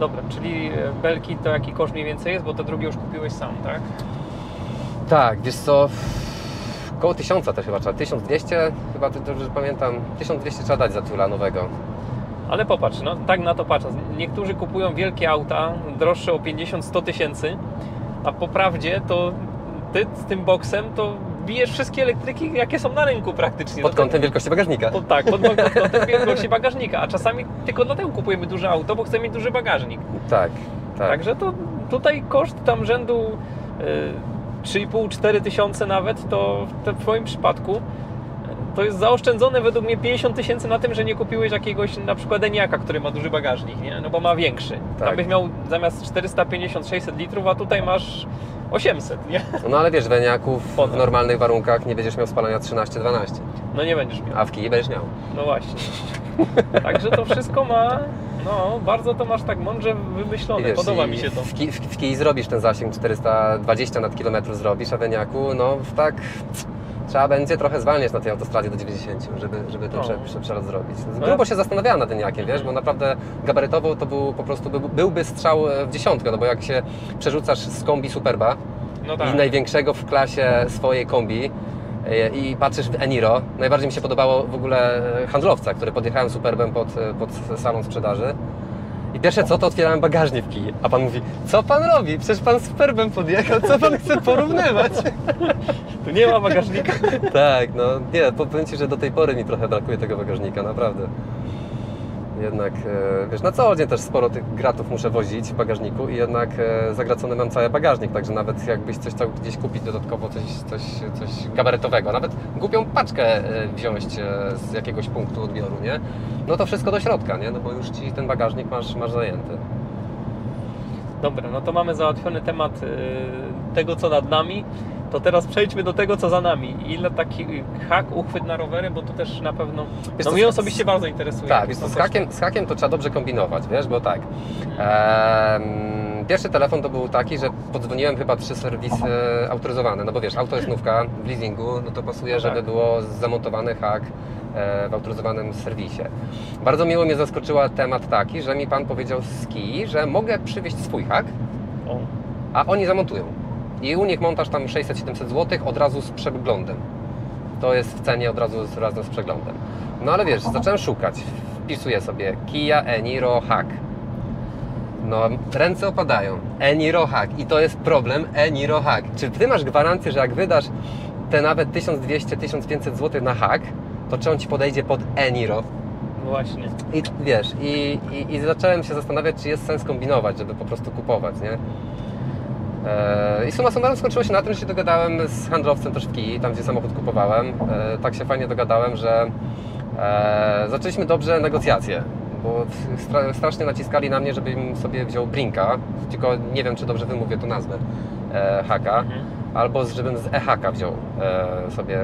Dobra, czyli belki to jaki koszt mniej więcej jest, bo to drugie już kupiłeś sam, tak? Tak, wiesz co, koło 1000 też chyba trzeba, 1200 chyba, dobrze pamiętam, 1200 trzeba dać za Tuela nowego. Ale popatrz, no tak na to patrzę, niektórzy kupują wielkie auta, droższe o 50-100 tysięcy, a po prawdzie to... Ty z tym boksem to bijesz wszystkie elektryki, jakie są na rynku praktycznie. Pod kątem wielkości bagażnika. Pod kątem wielkości bagażnika, a czasami tylko dlatego kupujemy duże auto, bo chcemy mieć duży bagażnik. Tak. Także to tutaj koszt tam rzędu 3,5-4 tysiące nawet, to w Twoim przypadku to jest zaoszczędzone według mnie 50 tysięcy na tym, że nie kupiłeś jakiegoś na przykład eniaka, który ma duży bagażnik, nie? No bo ma większy. Tak. Tam byś miał zamiast 450-600 litrów, a tutaj masz 800, nie? No ale wiesz, w eniaku w normalnych warunkach nie będziesz miał spalania 13-12. No nie będziesz miał. A w Kii będziesz miał. No właśnie. Także to wszystko ma... No, bardzo to masz tak mądrze wymyślone, wiesz, podoba mi się to. W Kii zrobisz ten zasięg 420 nad kilometrów zrobisz, a w eniaku, no tak... Trzeba będzie trochę zwalniać na tej autostradzie do 90, żeby ten przelot zrobić. Grubo się zastanawiałem nad tym jakiem, wiesz, bo naprawdę gabarytowo to był, po prostu byłby strzał w dziesiątkę, no bo jak się przerzucasz z kombi Superba i największego w klasie swojej kombi i patrzysz w Niro, najbardziej mi się podobało w ogóle handlowca, który podjechałem Superbem pod salą sprzedaży. I pierwsze co, to otwierałem bagażnik w Kii, a pan mówi, co pan robi? Przecież pan Superbem podjechał, co pan chce porównywać? Tu nie ma bagażnika. Tak, no nie, powiem Ci, że do tej pory mi trochę brakuje tego bagażnika, naprawdę. Jednak, wiesz, na co dzień też sporo tych gratów muszę wozić w bagażniku i jednak zagracony mam cały bagażnik, także nawet jakbyś coś chciał gdzieś kupić dodatkowo, coś gabarytowego, nawet głupią paczkę wziąć z jakiegoś punktu odbioru, nie? No to wszystko do środka, nie? No bo już Ci ten bagażnik masz zajęty. Dobra, no to mamy załatwiony temat tego, co nad nami. To teraz przejdźmy do tego, co za nami. Ile taki hak, uchwyt na rowery, bo to też na pewno... Wiesz, no mnie osobiście bardzo interesuje. Tak, wiesz, z hakiem to trzeba dobrze kombinować, wiesz, bo tak. Pierwszy telefon to był taki, że podzwoniłem chyba 3 serwisy autoryzowane. No bo wiesz, auto jest nówka w leasingu, no to pasuje, żeby było zamontowany hak w autoryzowanym serwisie. Bardzo miło mnie zaskoczyła temat taki, że mi pan powiedział z Kii, że mogę przywieźć swój hak, a oni zamontują. I u nich montaż tam 600-700 zł od razu z przeglądem. To jest w cenie od razu z przeglądem. No ale wiesz, zacząłem szukać. Wpisuję sobie Kia E-Niro Hack. No ręce opadają. E-Niro Hack. I to jest problem E-Niro Hack. Czy Ty masz gwarancję, że jak wydasz te nawet 1200-1500 zł na hack, to czy on Ci podejdzie pod E-Niro? Właśnie. I wiesz, i zacząłem się zastanawiać, czy jest sens kombinować, żeby po prostu kupować, nie? I suma summarum skończyło się na tym, że się dogadałem z handlowcem też w Kii, tam gdzie samochód kupowałem. Tak się fajnie dogadałem, że zaczęliśmy dobrze negocjacje, bo strasznie naciskali na mnie, żebym sobie wziął Brinka, tylko nie wiem, czy dobrze wymówię tu nazwę, haka, albo żebym z e-haka wziął sobie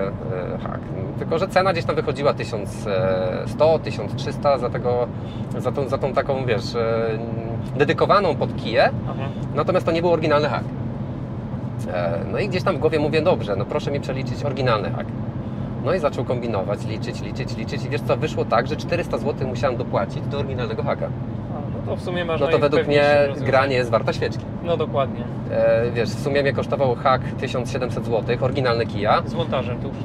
hak. Tylko że cena gdzieś tam wychodziła 1100, 1300 za tą taką, wiesz, dedykowaną pod Kiję, natomiast to nie był oryginalny hak. No i gdzieś tam w głowie mówię, dobrze, no proszę mi przeliczyć oryginalny hak. No i zaczął kombinować, liczyć i wiesz co, wyszło tak, że 400 zł musiałem dopłacić do oryginalnego haka. No to w sumie masz. No to według mnie gra nie jest warta świeczki. No dokładnie. Wiesz, w sumie mnie kosztował hak 1700 zł, oryginalny Kia. Z montażem tu już.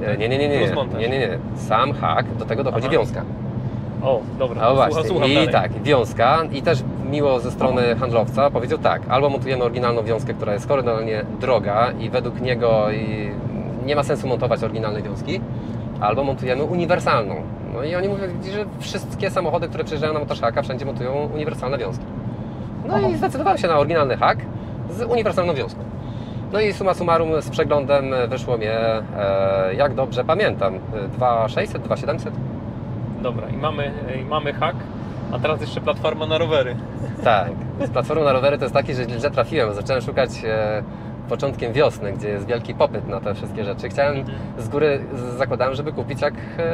Nie. Sam hak, do tego dochodzi wiązka. O, dobra. No właśnie. Słucham dalej. Tak, wiązka i też miło ze strony handlowca powiedział tak, albo montujemy oryginalną wiązkę, która jest horrendalnie droga i według niego nie ma sensu montować oryginalnej wiązki, albo montujemy uniwersalną. No i oni mówią, że wszystkie samochody, które przejeżdżają na motorze haka, wszędzie montują uniwersalne wiązki. No i zdecydowałem się na oryginalny hak z uniwersalną wiązką. No i suma summarum z przeglądem wyszło mnie, jak dobrze pamiętam, 2600, 2700. Dobra, i mamy hak, a teraz jeszcze platforma na rowery. Tak, z platformą na rowery to jest taki, że trafiłem, zacząłem szukać początkiem wiosny, gdzie jest wielki popyt na te wszystkie rzeczy. Chciałem z góry, zakładałem, żeby kupić jak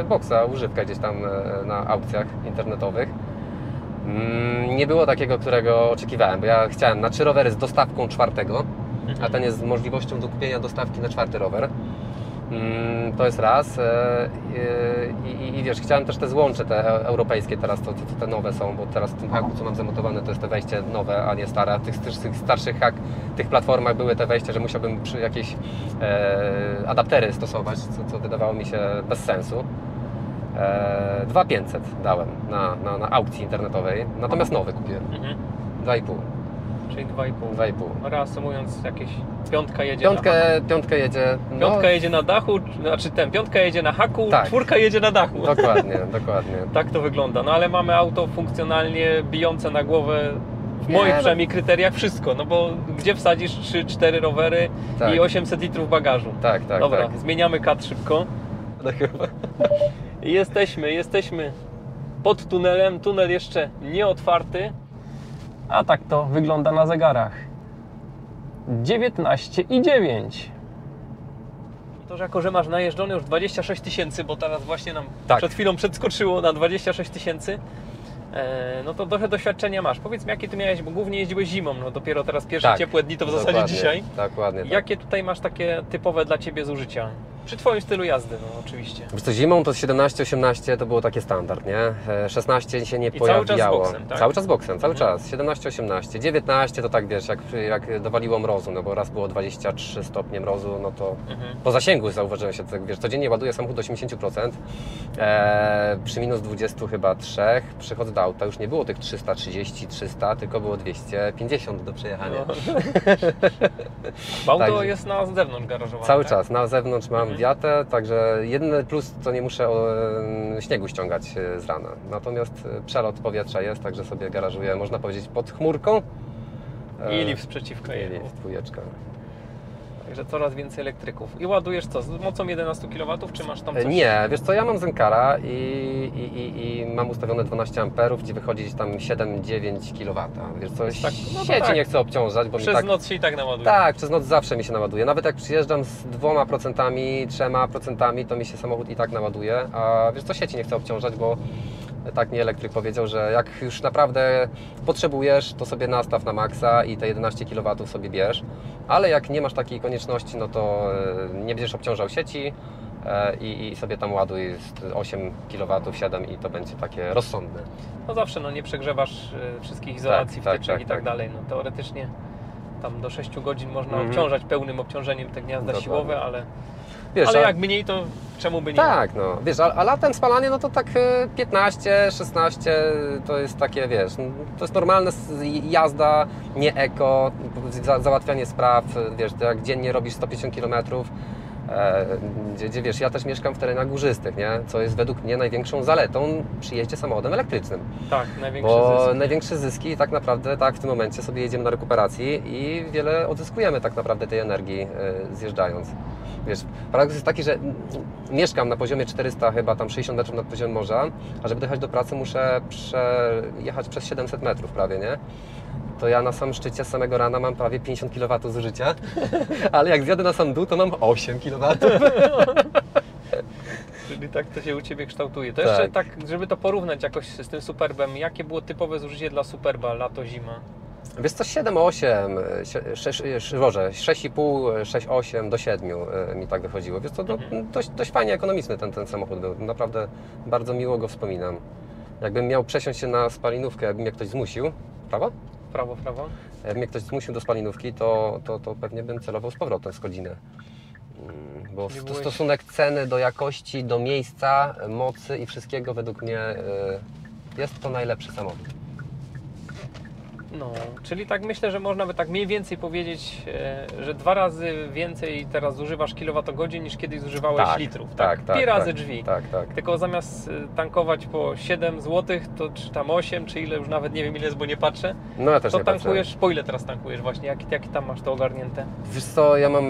boksa, używka gdzieś tam na aukcjach internetowych. Nie było takiego, którego oczekiwałem, bo ja chciałem na 3 rowery z dostawką 4, a ten jest z możliwością do kupienia dostawki na 4 rower. To jest raz. I wiesz, chciałem też te złącze, te europejskie teraz, to te nowe są, bo teraz w tym haku, co mam zamontowane, to jest te wejście nowe, a nie stare. Tych starszych hak, tych platformach były te wejścia, że musiałbym przy jakieś adaptery stosować, co wydawało mi się bez sensu. 2500 dałem na aukcji internetowej, natomiast nowy kupiłem. 2,5. Czyli 2,5. Reasumując, jakieś piątka jedzie na dachu, znaczy piątka jedzie na haku, tak. 4 jedzie na dachu. Dokładnie, dokładnie. Tak to wygląda, no ale mamy auto funkcjonalnie bijące na głowę, w moich przynajmniej kryteriach, wszystko, no bo gdzie wsadzisz 3-4 rowery i 800 litrów bagażu. Tak, tak. Dobra, zmieniamy kadr szybko. Jesteśmy pod tunelem, tunel jeszcze nie otwarty. A tak to wygląda na zegarach. 19,9. To, że jako, że masz najeżdżone już 26 000, bo teraz właśnie nam przed chwilą przeskoczyło na 26 000, no to trochę doświadczenia masz. Powiedz mi, jakie ty miałeś, bo głównie jeździłeś zimą, no dopiero teraz pierwsze ciepłe dni to w zasadzie dzisiaj. Dokładnie. Tak. Jakie tutaj masz takie typowe dla ciebie zużycia? Przy twoim stylu jazdy, no oczywiście. Wiesz co, zimą to 17-18 to było takie standard, nie? 16 się nie pojawiało. Cały czas z boksem, tak? Cały czas z boksem, cały czas. 17-18. 19 to tak, wiesz, jak dowaliło mrozu, no bo raz było 23 stopnie mrozu, no to po zasięgu zauważyłem się, wiesz, codziennie ładuję samochód do 80%. Przy minus 20 chyba 3 przychodzę do auta, już nie było tych 330, 300, tylko było 250 do przejechania. No. Auto jest na zewnątrz garażowane. Cały czas, na zewnątrz mam wiatę, także jeden plus, to nie muszę śniegu ściągać z rana. Natomiast przelot powietrza jest, także sobie garażuję, można powiedzieć, pod chmurką. I lift przeciwko jemu. Lift, dwójeczka. Także coraz więcej elektryków. I ładujesz co, z mocą 11 kW, czy masz tam coś? Nie, wiesz co, ja mam Zenkara i mam ustawione 12 amperów, ci wychodzi gdzieś tam 7-9 kW. Wiesz co, sieci nie chcę obciążać, bo przez noc się i tak naładuje. Tak, przez noc zawsze mi się naładuje. Nawet jak przyjeżdżam z 2%, 3%, to mi się samochód i tak naładuje. A wiesz co, sieci nie chcę obciążać, bo tak mi elektryk powiedział, że jak już naprawdę potrzebujesz, to sobie nastaw na maksa i te 11 kW sobie bierz, ale jak nie masz takiej konieczności, no to nie będziesz obciążał sieci i sobie tam ładuj 8 kW, 7 i to będzie takie rozsądne. No zawsze, no nie przegrzewasz wszystkich izolacji wtyczek i tak dalej, no teoretycznie tam do 6 godzin można obciążać pełnym obciążeniem te gniazda siłowe, ale... Wiesz, ale jak mniej, to czemu by nie? Tak, no. Wiesz, a latem spalanie, no to tak 15, 16 to jest takie, wiesz, to jest normalna jazda, nie eko, załatwianie spraw, wiesz, jak dziennie robisz 150 km, gdzie wiesz, ja też mieszkam w terenach górzystych, nie? Co jest według mnie największą zaletą przy jeździe samochodem elektrycznym. Tak, największe zyski tak naprawdę tak w tym momencie sobie jedziemy na rekuperacji i wiele odzyskujemy tak naprawdę tej energii zjeżdżając. Wiesz, paradoks jest taki, że mieszkam na poziomie 400 chyba tam 60 metrów nad poziomem morza, a żeby dojechać do pracy muszę jechać przez 700 metrów prawie, nie? To ja na samym szczycie, z samego rana mam prawie 50 kW zużycia, ale jak zjadę na sam dół, to mam 8 kW. Czyli tak to się u Ciebie kształtuje. To tak. Jeszcze tak, żeby to porównać jakoś z tym Superbem, jakie było typowe zużycie dla Superba lato, zima? Wiesz co, 7-8, 6,5, 6,8 do 7 mi tak wychodziło. Wiesz co, dość fajnie ekonomiczny ten samochód był. Naprawdę bardzo miło go wspominam. Jakbym miał przesiąść się na spalinówkę, jakby mnie ktoś zmusił, prawda? Prawo. Jak mnie ktoś zmusił do spalinówki, to pewnie bym celował z powrotem z godzinę. Bo stosunek ceny do jakości, do miejsca, mocy i wszystkiego według mnie jest to najlepszy samochód. No, czyli tak myślę, że można by tak mniej więcej powiedzieć, że 2 razy więcej teraz zużywasz kilowatogodzin niż kiedyś zużywałeś litrów. Tak. 2 razy drzwi. Tak. Tylko zamiast tankować po 7 zł, to czy tam 8, czy ile, już nawet nie wiem ile jest, bo nie patrzę. No ja też to nie tankujesz, patrzę. Po ile teraz tankujesz właśnie? Jak tam masz to ogarnięte? Wiesz co, ja mam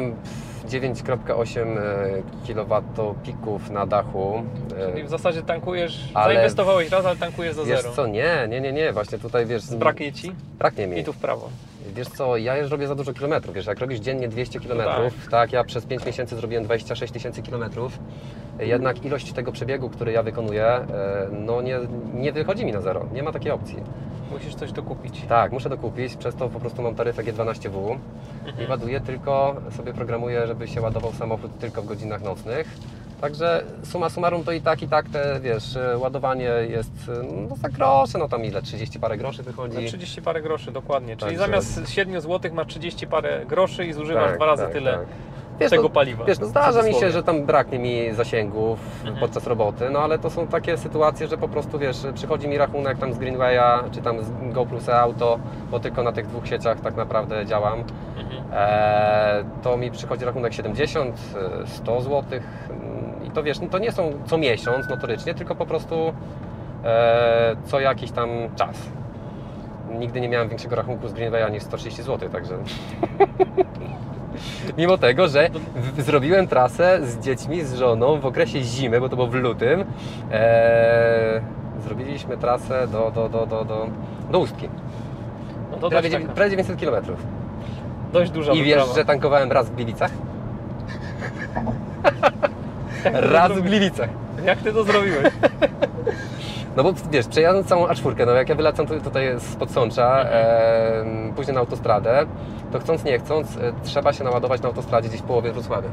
9,8 kWp na dachu. Czyli w zasadzie tankujesz, zainwestowałeś raz, ale tankujesz za zero. Wiesz co, nie, właśnie tutaj wiesz... Braknie Ci? Braknie mi. I tu w prawo. Wiesz co, ja już robię za dużo kilometrów, wiesz, jak robisz dziennie 200 km, tak, ja przez 5 miesięcy zrobiłem 26 tysięcy kilometrów, jednak ilość tego przebiegu, który ja wykonuję, no nie wychodzi mi na zero, nie ma takiej opcji. Musisz coś dokupić. Tak, muszę dokupić, przez to po prostu mam taryfę G12W i ładuję tylko, sobie programuję, żeby się ładował samochód tylko w godzinach nocnych. Także summa summarum to i tak te, wiesz, ładowanie jest no, za grosze, no tam ile, 30 parę groszy wychodzi. No 30 parę groszy, dokładnie, czyli tak, zamiast 7 zł masz 30 parę groszy i zużywasz dwa razy tyle. Wiesz, tego paliwa. Wiesz, no zdarza mi się, że tam braknie mi zasięgów podczas roboty, no ale to są takie sytuacje, że po prostu wiesz, przychodzi mi rachunek tam z Greenwaya, czy tam z GoPlusa Auto, bo tylko na tych 2 sieciach tak naprawdę działam. To mi przychodzi rachunek 70, 100 zł. I to wiesz, no to nie są co miesiąc notorycznie, tylko po prostu co jakiś tam czas. Nigdy nie miałem większego rachunku z Greenwaya niż 130 zł, także... Mimo tego, że zrobiłem trasę z dziećmi, z żoną w okresie zimy, bo to było w lutym, zrobiliśmy trasę do Ustki. No to prawie 900 km. Dość duża wyprawa. I wiesz, że tankowałem raz w Gliwicach? Raz w Gliwicach. Jak Ty to zrobiłeś? No bo wiesz, przejadę całą A4, no jak ja wylecam tutaj spod Sącza, później na autostradę, to chcąc nie chcąc trzeba się naładować na autostradzie gdzieś w połowie Wrocławia.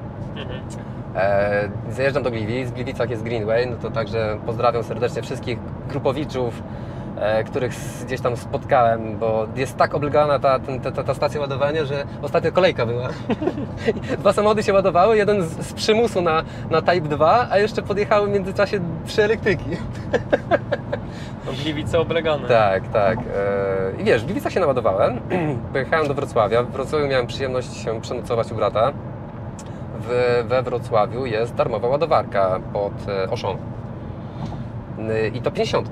Zajeżdżam do Gliwic, w Gliwicach jest Greenway, no to także pozdrawiam serdecznie wszystkich grupowiczów, których gdzieś tam spotkałem, bo jest tak oblegana ta stacja ładowania, że ostatnia kolejka była. 2 samochody się ładowały, jeden z przymusu na Type 2, a jeszcze podjechały w międzyczasie 3 elektryki. No, Gliwice oblegane. Tak. I wiesz, w Gliwicach się naładowałem, pojechałem do Wrocławia. W Wrocławiu miałem przyjemność się przenocować u brata. We Wrocławiu jest darmowa ładowarka pod Auchan. I to 50.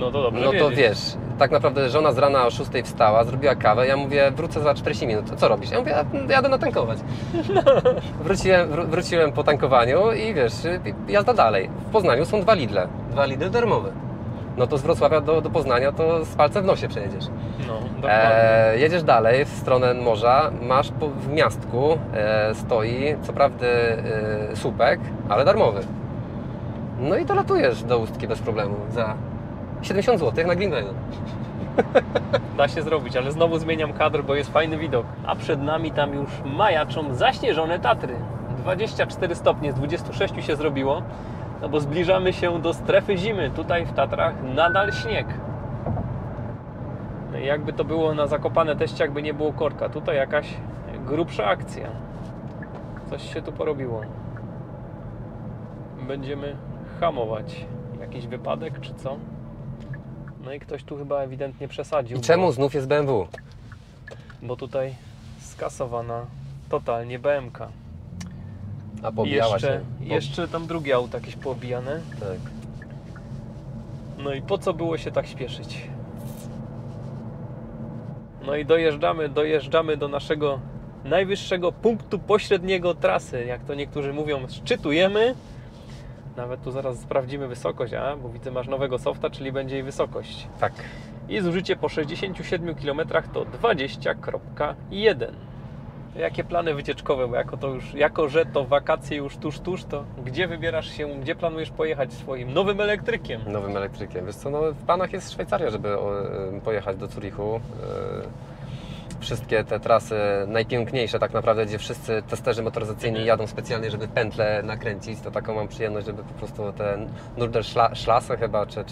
No to dobrze. No to wiesz, tak naprawdę żona z rana o 6 wstała, zrobiła kawę, ja mówię, wrócę za 40 minut, co robisz? Ja mówię, jadę natankować. No. Wróciłem po tankowaniu i wiesz, jazda dalej. W Poznaniu są 2 Lidle darmowe. No to z Wrocławia do Poznania to z palcem w nosie przejedziesz. No, jedziesz dalej w stronę morza, masz w miastku, stoi co prawda słupek, ale darmowy. No i to latujesz do Ustki bez problemu za 70 zł na Greenway. Da się zrobić, ale znowu zmieniam kadr, bo jest fajny widok. A przed nami tam już majaczą zaśnieżone Tatry. 24 stopnie, z 26 się zrobiło, no bo zbliżamy się do strefy zimy. Tutaj w Tatrach nadal śnieg. No jakby to było na Zakopane też, jakby nie było korka. Tutaj jakaś grubsza akcja. Coś się tu porobiło. Będziemy hamować. Jakiś wypadek czy co? No i ktoś tu chyba ewidentnie przesadził. I czemu znów jest BMW? Bo tutaj skasowana totalnie BMK. A pobijała się. Jeszcze tam drugie auto jakieś poobijane. Tak. No i po co było się tak śpieszyć? No i dojeżdżamy do naszego najwyższego punktu pośredniego trasy. Jak to niektórzy mówią, szczytujemy. Nawet tu zaraz sprawdzimy wysokość, bo widzę, masz nowego softa, czyli będzie jej wysokość. Tak. I zużycie po 67 km to 20,1. Jakie plany wycieczkowe, bo jako że to wakacje już tuż, to gdzie wybierasz się, gdzie planujesz pojechać swoim nowym elektrykiem? Nowym elektrykiem. Wiesz co, no w planach jest Szwajcaria, żeby pojechać do Zurichu. Wszystkie te trasy najpiękniejsze tak naprawdę, gdzie wszyscy testerzy motoryzacyjni jadą specjalnie, żeby pętle nakręcić. To taką mam przyjemność, żeby po prostu te Nürderschlase chyba, czy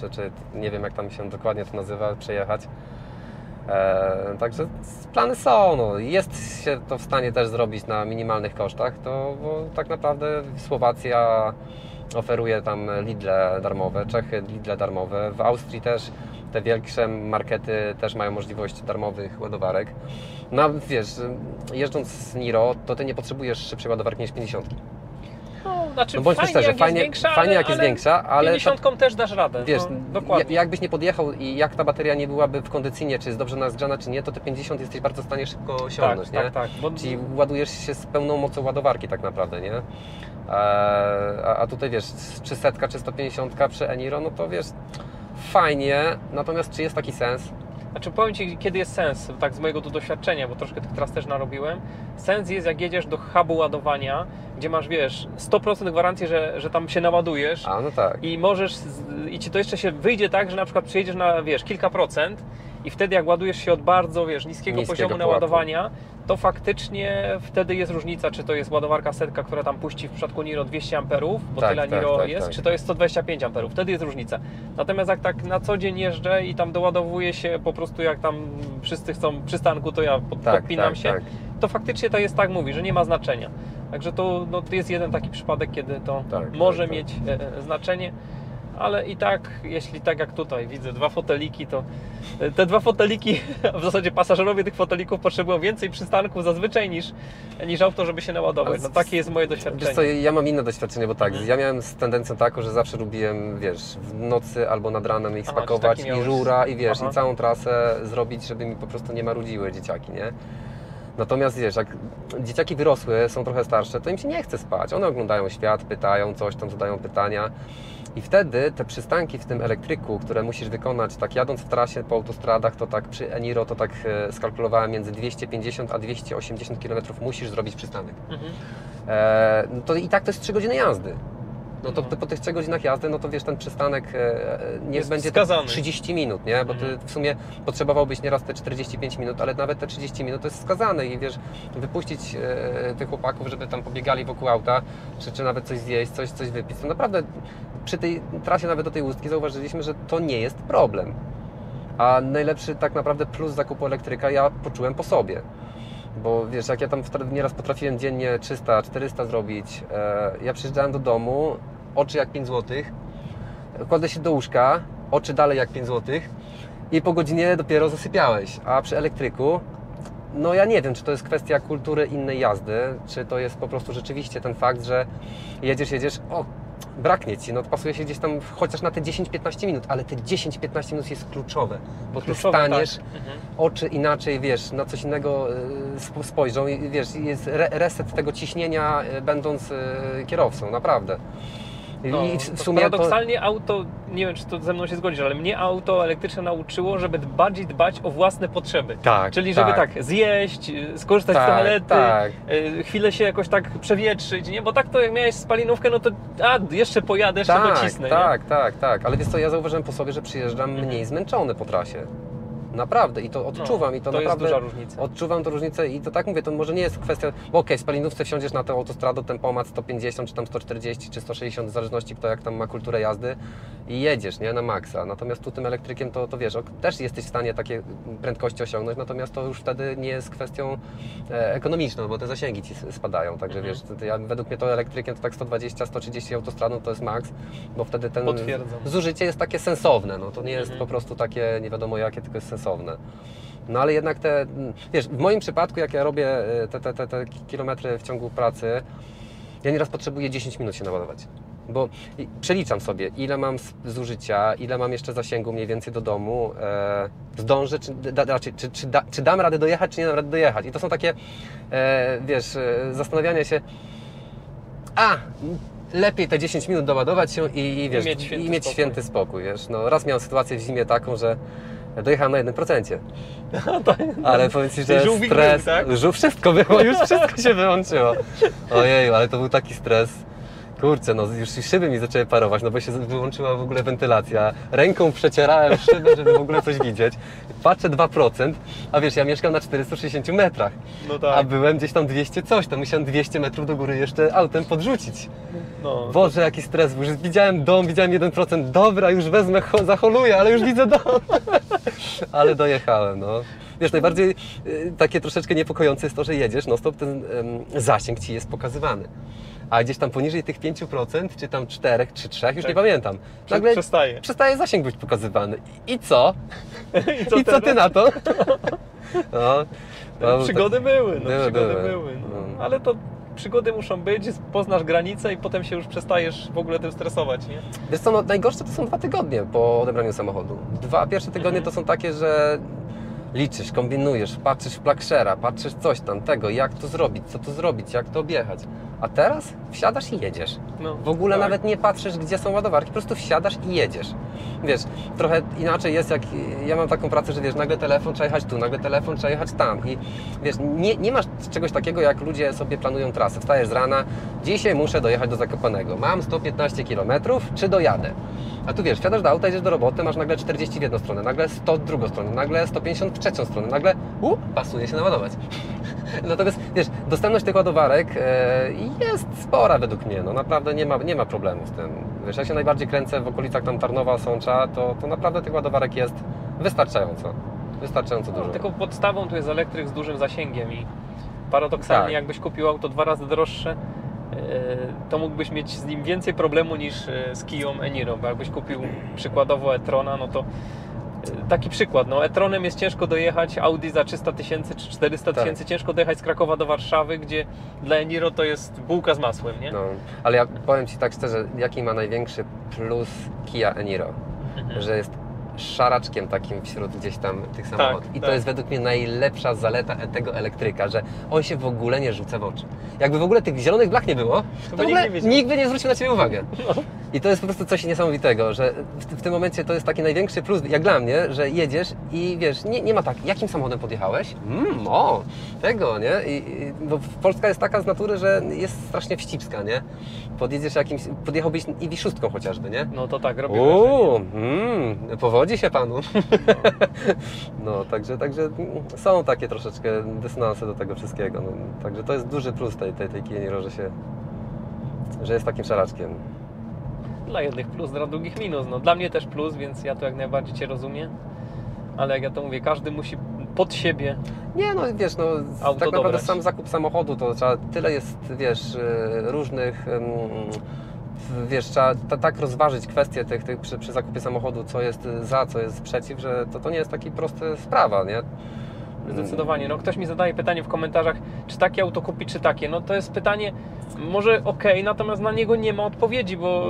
nie wiem jak tam się dokładnie to nazywa, przejechać. Także plany są, jest się to w stanie też zrobić na minimalnych kosztach, bo tak naprawdę Słowacja oferuje tam Lidle darmowe, Czechy Lidle darmowe, w Austrii też te większe markety też mają możliwość darmowych ładowarek. Wiesz, jeżdżąc z Niro, to ty nie potrzebujesz szybszej ładowarki niż 50. Bądź fajnie, szczerze, fajnie jak jest większa, ale 50-ką też dasz radę. Wiesz, dokładnie. Jakbyś nie podjechał i jak ta bateria nie byłaby w kondycyjnie, czy jest dobrze nazgrzana, czy nie, to te 50 jesteś bardzo w stanie szybko osiągnąć, tak, nie? Tak. Bo... Czyli ładujesz się z pełną mocą ładowarki tak naprawdę, nie? A tutaj wiesz, czy setka, czy 150 przy Eniro, no to wiesz, fajnie, natomiast czy jest taki sens? Znaczy powiem Ci, kiedy jest sens, tak z mojego tu doświadczenia, bo troszkę tych tras też narobiłem. Sens jest, jak jedziesz do hubu ładowania, gdzie masz, wiesz, 100% gwarancji, że tam się naładujesz. A, no tak. I możesz, i Ci to jeszcze się wyjdzie tak, że na przykład przyjedziesz na, wiesz, kilka procent i wtedy jak ładujesz się od bardzo, wiesz, niskiego poziomu pułapu naładowania, to faktycznie wtedy jest różnica, czy to jest ładowarka setka, która tam puści w przypadku Niro 200 amperów, bo tak, tyle Niro jest, czy to jest 125 amperów, wtedy jest różnica. Natomiast jak tak na co dzień jeżdżę i tam doładowuję się po prostu, jak tam wszyscy chcą przystanku, to ja podpinam się, to faktycznie to jest tak, mówi, że nie ma znaczenia. Także to, to jest jeden taki przypadek, kiedy to może mieć znaczenie. Ale i tak, jeśli tak jak tutaj widzę, dwa foteliki, to te dwa foteliki, w zasadzie pasażerowie tych fotelików potrzebują więcej przystanków zazwyczaj niż auto, żeby się naładować. Takie jest moje doświadczenie. Wiesz co, ja mam inne doświadczenie, bo tak, ja miałem tendencję taką, że zawsze lubiłem, wiesz, w nocy albo nad ranem ich spakować i rura, i wiesz, i całą trasę zrobić, żeby mi po prostu nie marudziły dzieciaki, nie? Natomiast wiesz, jak dzieciaki wyrosły, są trochę starsze, to im się nie chce spać. One oglądają świat, pytają coś tam, zadają pytania. I wtedy te przystanki w tym elektryku, które musisz wykonać, tak jadąc w trasie po autostradach, to tak przy Eniro to tak skalkulowałem między 250 a 280 km musisz zrobić przystanek. To i tak to jest 3 godziny jazdy. To po tych 3 godzinach jazdy, to wiesz, ten przystanek niech będzie 30 minut, nie? Bo ty w sumie potrzebowałbyś nieraz te 45 minut, ale nawet te 30 minut to jest skazane i wiesz, wypuścić tych chłopaków, żeby tam pobiegali wokół auta, czy nawet coś zjeść, coś wypić, to naprawdę przy tej trasie nawet do tej Ustki zauważyliśmy, że to nie jest problem. A najlepszy tak naprawdę plus zakupu elektryka ja poczułem po sobie. Bo wiesz, jak ja tam nieraz potrafiłem dziennie 300, 400 zrobić, ja przyjeżdżałem do domu, oczy jak 5 zł, kładę się do łóżka, oczy dalej jak 5 zł i po godzinie dopiero zasypiałeś, a przy elektryku, ja nie wiem, czy to jest kwestia kultury innej jazdy, czy to jest po prostu rzeczywiście ten fakt, że jedziesz, braknie Ci, pasuje się gdzieś tam chociaż na te 10-15 minut, ale te 10-15 minut jest kluczowe, bo Ty staniesz, oczy inaczej, wiesz, na coś innego spojrzą i wiesz, jest reset tego ciśnienia będąc kierowcą, naprawdę. I w sumie paradoksalnie auto, nie wiem czy to ze mną się zgodzisz, ale mnie auto elektryczne nauczyło, żeby bardziej dbać o własne potrzeby. Tak, czyli żeby tak zjeść, skorzystać z toalety, chwilę się jakoś tak przewietrzyć, nie? Bo tak to jak miałeś spalinówkę, to jeszcze pojadę, jeszcze docisnę. Tak. Ale wiesz co, ja zauważyłem po sobie, że przyjeżdżam mniej zmęczony po trasie. Naprawdę i to odczuwam i to naprawdę jest duża różnica. Odczuwam tę różnicę i to tak mówię, to może nie jest kwestia, bo okej, w spalinówce wsiądziesz na tę autostradę, tempomat 150 czy tam 140 czy 160 w zależności kto jak tam ma kulturę jazdy i jedziesz, nie, na maksa. Natomiast tu tym elektrykiem to wiesz, też jesteś w stanie takie prędkości osiągnąć, natomiast to już wtedy nie jest kwestią ekonomiczną, bo te zasięgi Ci spadają, także wiesz, według mnie to elektrykiem to tak 120-130 autostradą to jest maks, bo wtedy ten zużycie jest takie sensowne, to nie jest po prostu takie nie wiadomo jakie, tylko jest sensowne. Ale jednak te, wiesz, w moim przypadku, jak ja robię te kilometry w ciągu pracy, Ja nieraz potrzebuję 10 minut się naładować, bo przeliczam sobie, ile mam zużycia, ile mam jeszcze zasięgu mniej więcej do domu, zdążę, czy dam radę dojechać, czy nie dam rady dojechać. I to są takie, wiesz, zastanawianie się, lepiej te 10 minut doładować się wiesz, mieć święty spokój. Wiesz. No, raz miałem sytuację w zimie taką, że dojechałem na 1%. Ale powiedz mi, że stres... Żół wszystko było, już wszystko się wyłączyło. Ojeju, ale to był taki stres. Kurczę, no już szyby mi zaczęły parować, no bo się wyłączyła w ogóle wentylacja. Ręką przecierałem szybę, żeby w ogóle coś widzieć. Patrzę 2%, a wiesz, ja mieszkam na 460 metrach. No tak. A byłem gdzieś tam 200 coś, tam musiałem 200 metrów do góry jeszcze autem podrzucić. No. Boże, jaki stres był. Już widziałem dom, widziałem 1%. Dobra, już wezmę, zaholuję, ale już widzę dom. Ale dojechałem, no. Wiesz, najbardziej takie troszeczkę niepokojące jest to, że jedziesz, no stop, ten zasięg ci jest pokazywany. A gdzieś tam poniżej tych 5%, czy tam 4, czy 3, już nie pamiętam. Nagle przestaje zasięg być pokazywany. I co? I co ty na to? Przygody były. Ale to przygody muszą być, poznasz granicę i potem się już przestajesz w ogóle tym stresować, nie? Wiesz co, no, najgorsze to są 2 tygodnie po odebraniu samochodu. 2 pierwsze tygodnie to są takie, że liczysz, kombinujesz, patrzysz w Plug Share'a, patrzysz coś tam, tego, jak to zrobić, co tu zrobić, jak to objechać. A teraz wsiadasz i jedziesz. No, w ogóle tak. Nawet nie patrzysz, gdzie są ładowarki, po prostu wsiadasz i jedziesz. Wiesz, trochę inaczej jest, jak ja mam taką pracę, że wiesz, nagle telefon trzeba jechać tu, nagle telefon trzeba jechać tam. I wiesz, nie masz czegoś takiego, jak ludzie sobie planują trasę. Wstajesz z rana, dzisiaj muszę dojechać do Zakopanego, mam 115 km, czy dojadę? A tu wiesz, wsiadasz do auta, jedziesz do roboty, masz nagle 40 w jedną stronę, nagle 100 w drugą stronę, nagle 150 w trzecią stronę, nagle pasuje się naładować. Natomiast wiesz, dostępność tych ładowarek jest spora według mnie, no naprawdę nie ma problemu z tym. Wiesz, ja się najbardziej kręcę w okolicach tam Tarnowa, Sącza, to naprawdę tych ładowarek jest wystarczająco dużo. Tylko podstawą tu jest elektryk z dużym zasięgiem i paradoksalnie tak. Jakbyś kupił auto 2 razy droższe, to mógłbyś mieć z nim więcej problemu niż z Kiją Niro, bo jakbyś kupił przykładowo e-trona, no to taki przykład, no e-tronem jest ciężko dojechać, Audi za 300 000 czy 400 000 ciężko dojechać z Krakowa do Warszawy, gdzie dla e-Niro to jest bułka z masłem, nie? No, ale ja powiem Ci tak szczerze, jaki ma największy plus Kia e-Niro, że jest szaraczkiem takim wśród gdzieś tam tych samochodów. Tak, to jest według mnie najlepsza zaleta tego elektryka, że on się w ogóle nie rzuca w oczy. Jakby w ogóle tych zielonych blach nie było, to w ogóle nigdy nie zwrócił na Ciebie uwagi. No. I to jest po prostu coś niesamowitego, że w tym momencie to jest taki największy plus, jak dla mnie, że jedziesz i wiesz, nie ma tak, jakim samochodem podjechałeś? Tego, nie? Bo Polska jest taka z natury, że jest strasznie wścibska, nie? Podjechałbyś EV6 chociażby, nie? No to tak robię. Powodzi się Panu. No, także są takie troszeczkę dysonanse do tego wszystkiego. No, także to jest duży plus tej Kia Niro, że jest takim szaraczkiem. Dla jednych plus, dla drugich minus. No, dla mnie też plus, więc ja to jak najbardziej Cię rozumiem. Ale jak ja to mówię, każdy musi pod siebie. Nie, no wiesz, no tak naprawdę dobrać. Sam zakup samochodu to trzeba, tyle jest, wiesz, różnych... Wiesz, trzeba tak rozważyć kwestię tych przy zakupie samochodu, co jest za, co jest przeciw, że to nie jest taka prosta sprawa, nie? Zdecydowanie. No, ktoś mi zadaje pytanie w komentarzach, czy takie auto kupić, czy takie. No to jest pytanie, może okej, natomiast na niego nie ma odpowiedzi, bo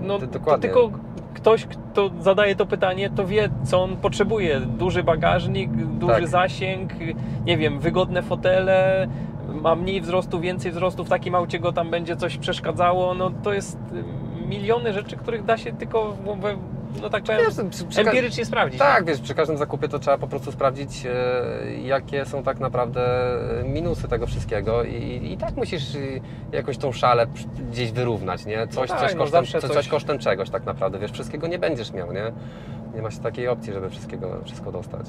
no, to tylko ktoś, kto zadaje to pytanie, to wie, co on potrzebuje. Duży bagażnik, duży zasięg, nie wiem, wygodne fotele. Ma mniej wzrostu, więcej wzrostu, w takim aucie go tam będzie coś przeszkadzało, no to jest miliony rzeczy, których da się tylko, no tak powiem, empirycznie sprawdzić. Tak, wiesz, przy każdym zakupie to trzeba po prostu sprawdzić, jakie są tak naprawdę minusy tego wszystkiego i tak musisz jakoś tą szalę gdzieś wyrównać, nie? Coś kosztem czegoś tak naprawdę, wiesz, wszystkiego nie będziesz miał, nie? Nie ma się takiej opcji, żeby wszystko dostać.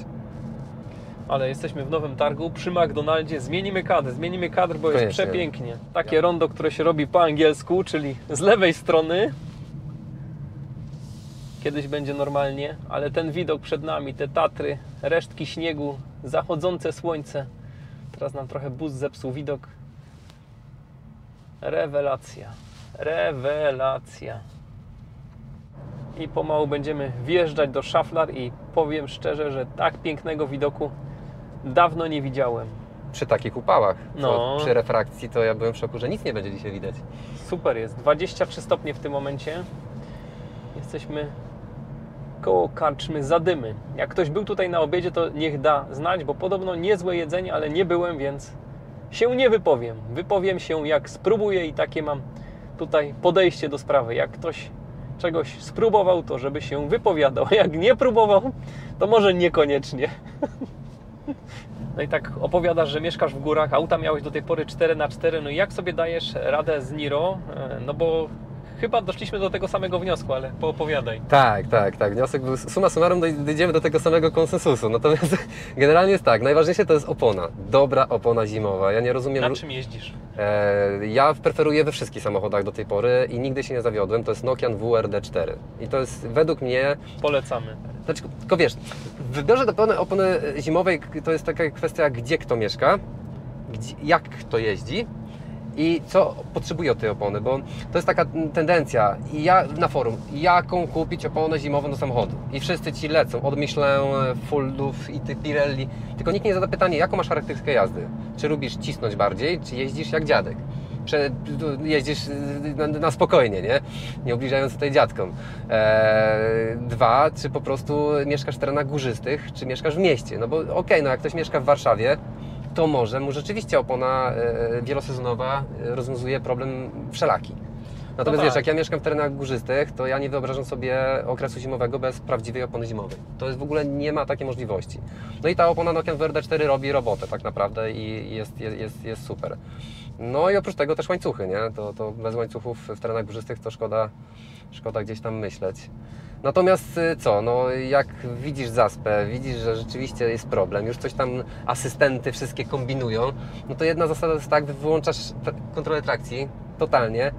Ale jesteśmy w Nowym Targu, przy McDonaldzie, zmienimy kadr, bo jest przepięknie. Takie rondo, które się robi po angielsku, czyli z lewej strony. Kiedyś będzie normalnie, ale ten widok przed nami, te Tatry, resztki śniegu, zachodzące słońce. Teraz nam trochę bus zepsuł widok. Rewelacja. I pomału będziemy wjeżdżać do Szaflar i powiem szczerze, że tak pięknego widoku dawno nie widziałem. przy takich upałach. No. Przy refrakcji to ja byłem w szoku, że nic nie będzie dzisiaj widać. Super jest. 23 stopnie w tym momencie. Jesteśmy koło karczmy Zadymy. Jak ktoś był tutaj na obiedzie, to niech da znać, bo podobno niezłe jedzenie, ale nie byłem, więc się nie wypowiem. Wypowiem się, jak spróbuję, i takie mam tutaj podejście do sprawy. Jak ktoś czegoś spróbował, to żeby się wypowiadał. Jak nie próbował, to może niekoniecznie. No i tak opowiadasz, że mieszkasz w górach, auta miałeś do tej pory 4x4, no i jak sobie dajesz radę z Niro? No bo chyba doszliśmy do tego samego wniosku, ale poopowiadaj. Tak. Wniosek był, summa summarum dojdziemy do tego samego konsensusu. Natomiast generalnie jest tak, najważniejsze to jest opona. Dobra opona zimowa. Ja nie rozumiem... Na czym jeździsz? Ja preferuję we wszystkich samochodach do tej pory i nigdy się nie zawiodłem. To jest Nokian WRD4. I to jest według mnie... Polecamy. Znaczy, tylko wiesz, w wybiorze do opony zimowej to jest taka kwestia, gdzie kto mieszka, jak kto jeździ i co potrzebuje od tej opony, bo to jest taka tendencja. I ja na forum, jaką kupić oponę zimową do samochodu, i wszyscy ci lecą od Michelin, Fuldów i ty Pirelli, tylko nikt nie zada pytanie, jaką masz charakterystykę jazdy, czy lubisz cisnąć bardziej, czy jeździsz jak dziadek, jeździsz na spokojnie, nie ubliżając tutaj dziadkom. Dwa, czy po prostu mieszkasz w terenach górzystych, czy mieszkasz w mieście, no bo okej, no jak ktoś mieszka w Warszawie, to może mu rzeczywiście opona wielosezonowa rozwiązuje problem wszelaki. Natomiast no tak, wiesz, jak ja mieszkam w terenach górzystych, to ja nie wyobrażam sobie okresu zimowego bez prawdziwej opony zimowej. To jest w ogóle, nie ma takiej możliwości. No i ta opona Nokian WRD4 robi robotę tak naprawdę i jest super. No i oprócz tego też łańcuchy, nie? To bez łańcuchów w terenach górzystych to szkoda gdzieś tam myśleć. Natomiast co, no jak widzisz zaspę, widzisz, że rzeczywiście jest problem, już coś tam asystenty wszystkie kombinują, no to jedna zasada jest tak, wyłączasz kontrolę trakcji totalnie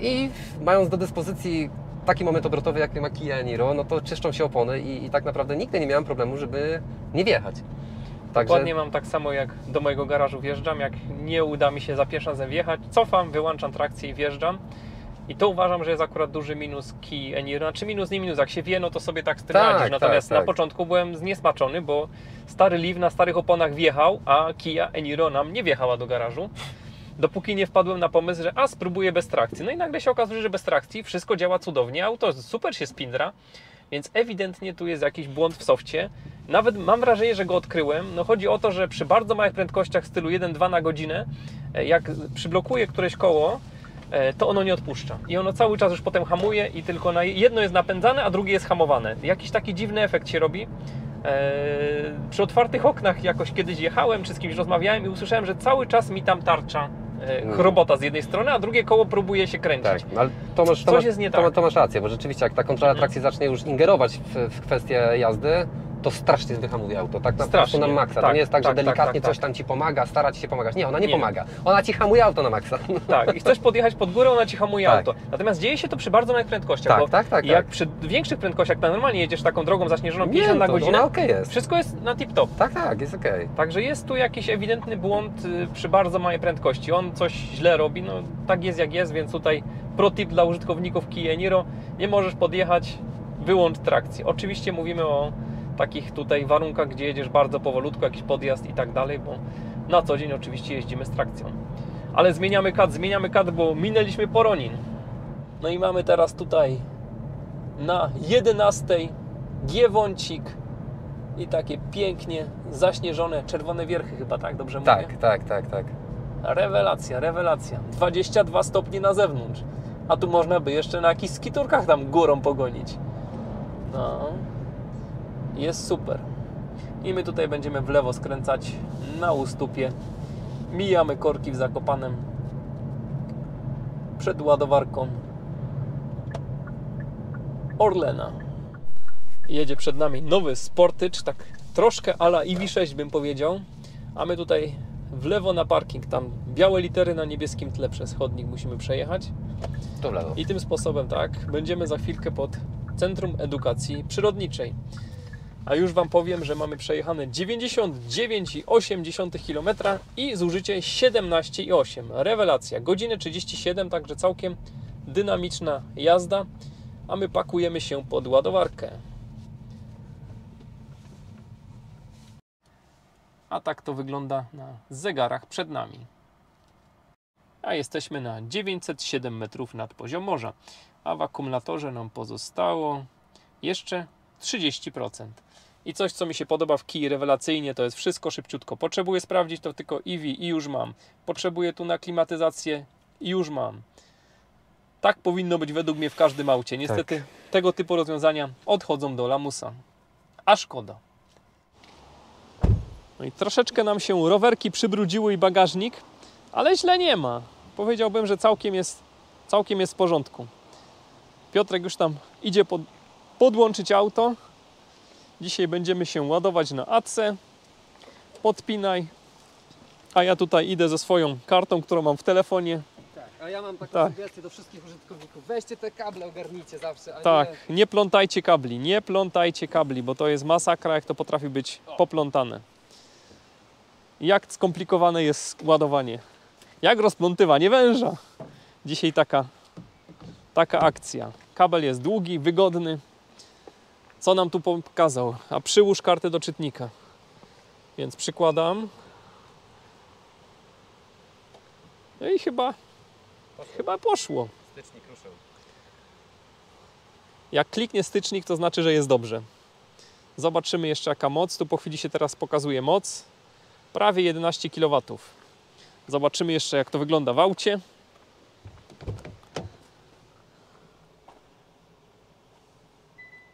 i mając do dyspozycji taki moment obrotowy, jak ma Kia Niro, no to czyszczą się opony i tak naprawdę nigdy nie miałem problemu, żeby nie wjechać. Także... Dokładnie mam tak samo, jak do mojego garażu wjeżdżam, jak nie uda mi się za pierwszym razem wjechać, cofam, wyłączam trakcję i wjeżdżam. I to uważam, że jest akurat duży minus Kii Niro. Znaczy minus, nie minus, jak się wie, no to sobie tak z tym radzisz. Natomiast na początku byłem zniesmaczony, bo stary Liv na starych oponach wjechał, a Kia Niro nam nie wjechała do garażu. Dopóki nie wpadłem na pomysł, że spróbuję bez trakcji. No i nagle się okazuje, że bez trakcji wszystko działa cudownie, auto super się spindra, więc ewidentnie tu jest jakiś błąd w sofcie. Nawet mam wrażenie, że go odkryłem. No chodzi o to, że przy bardzo małych prędkościach w stylu 1-2 na godzinę, jak przyblokuję któreś koło, to ono nie odpuszcza i ono cały czas już potem hamuje i tylko jedno jest napędzane, a drugie jest hamowane. Jakiś taki dziwny efekt się robi. Przy otwartych oknach jakoś kiedyś jechałem, czy z kimś rozmawiałem i usłyszałem, że cały czas mi tam tarcza robota z jednej strony, a drugie koło próbuje się kręcić. Tak, ale to masz rację, bo rzeczywiście jak ta kontrola trakcji zacznie już ingerować w kwestię jazdy, to strasznie wyhamuje auto, tak na prostu na maksa. Tak, to nie jest tak że delikatnie coś tam ci pomaga, stara ci się pomagać. Nie, ona nie pomaga. Ona ci hamuje auto na maksa. Tak, i chcesz podjechać pod górę, ona ci hamuje auto. Natomiast dzieje się to przy bardzo małych prędkościach. Jak przy większych prędkościach, jak normalnie jedziesz taką drogą zaśnieżoną 50 na godzinę, jest. Wszystko jest na tip-top. Tak, jest okej. Także jest tu jakiś ewidentny błąd przy bardzo małej prędkości. On coś źle robi, no tak jest jak jest, więc tutaj pro tip dla użytkowników Kia Niro: nie możesz podjechać, wyłącz trakcję. Oczywiście mówimy o takich tutaj warunkach, gdzie jedziesz bardzo powolutku, jakiś podjazd i tak dalej, bo na co dzień oczywiście jeździmy z trakcją. Ale zmieniamy kad, bo minęliśmy Poronin. No i mamy teraz tutaj na 11:00 Giewoncik i takie pięknie zaśnieżone Czerwone Wierchy, chyba tak dobrze mówię? Tak. Rewelacja. 22 stopnie na zewnątrz, a tu można by jeszcze na jakichś skiturkach tam górą pogonić. No... Jest super. I my tutaj będziemy w lewo skręcać na Ustupie. Mijamy korki w Zakopanem. Przed ładowarką Orlena. Jedzie przed nami nowy Sportycz, tak troszkę a la EV6 bym powiedział. A my tutaj w lewo na parking. Tam białe litery na niebieskim tle przez chodnik musimy przejechać. To w lewo. I tym sposobem będziemy za chwilkę pod Centrum Edukacji Przyrodniczej. A już Wam powiem, że mamy przejechane 99,8 km i zużycie 17,8. Rewelacja. Godzinę 37, także całkiem dynamiczna jazda. A my pakujemy się pod ładowarkę. A tak to wygląda na zegarach przed nami. A jesteśmy na 907 metrów nad poziom morza. A w akumulatorze nam pozostało jeszcze 30%. I coś, co mi się podoba w Kii rewelacyjnie, to jest wszystko szybciutko. Potrzebuję sprawdzić to tylko EV i już mam. Potrzebuję tu na klimatyzację i już mam. Tak powinno być według mnie w każdym aucie. Niestety tak. Tego typu rozwiązania odchodzą do lamusa. A szkoda. No i troszeczkę nam się rowerki przybrudziły i bagażnik, ale źle nie ma. Powiedziałbym, że całkiem jest w porządku. Piotrek już tam idzie podłączyć auto. Dzisiaj będziemy się ładować na AC. Podpinaj. A ja tutaj idę ze swoją kartą, którą mam w telefonie. Tak, a ja mam taką sugestię do wszystkich użytkowników. Weźcie te kable, ogarnijcie zawsze. A tak, nie plątajcie kabli. Nie plątajcie kabli, bo to jest masakra, jak to potrafi być poplątane. Jak skomplikowane jest ładowanie. Jak rozplątywanie węża. Dzisiaj taka akcja. Kabel jest długi, wygodny. Co nam tu pokazał? A przyłóż kartę do czytnika. Więc przykładam. No i chyba poszło. Stycznik ruszył. Jak kliknie stycznik, to znaczy, że jest dobrze. Zobaczymy jeszcze jaka moc. Tu po chwili się teraz pokazuje moc. Prawie 11 kW. Zobaczymy jeszcze jak to wygląda w aucie.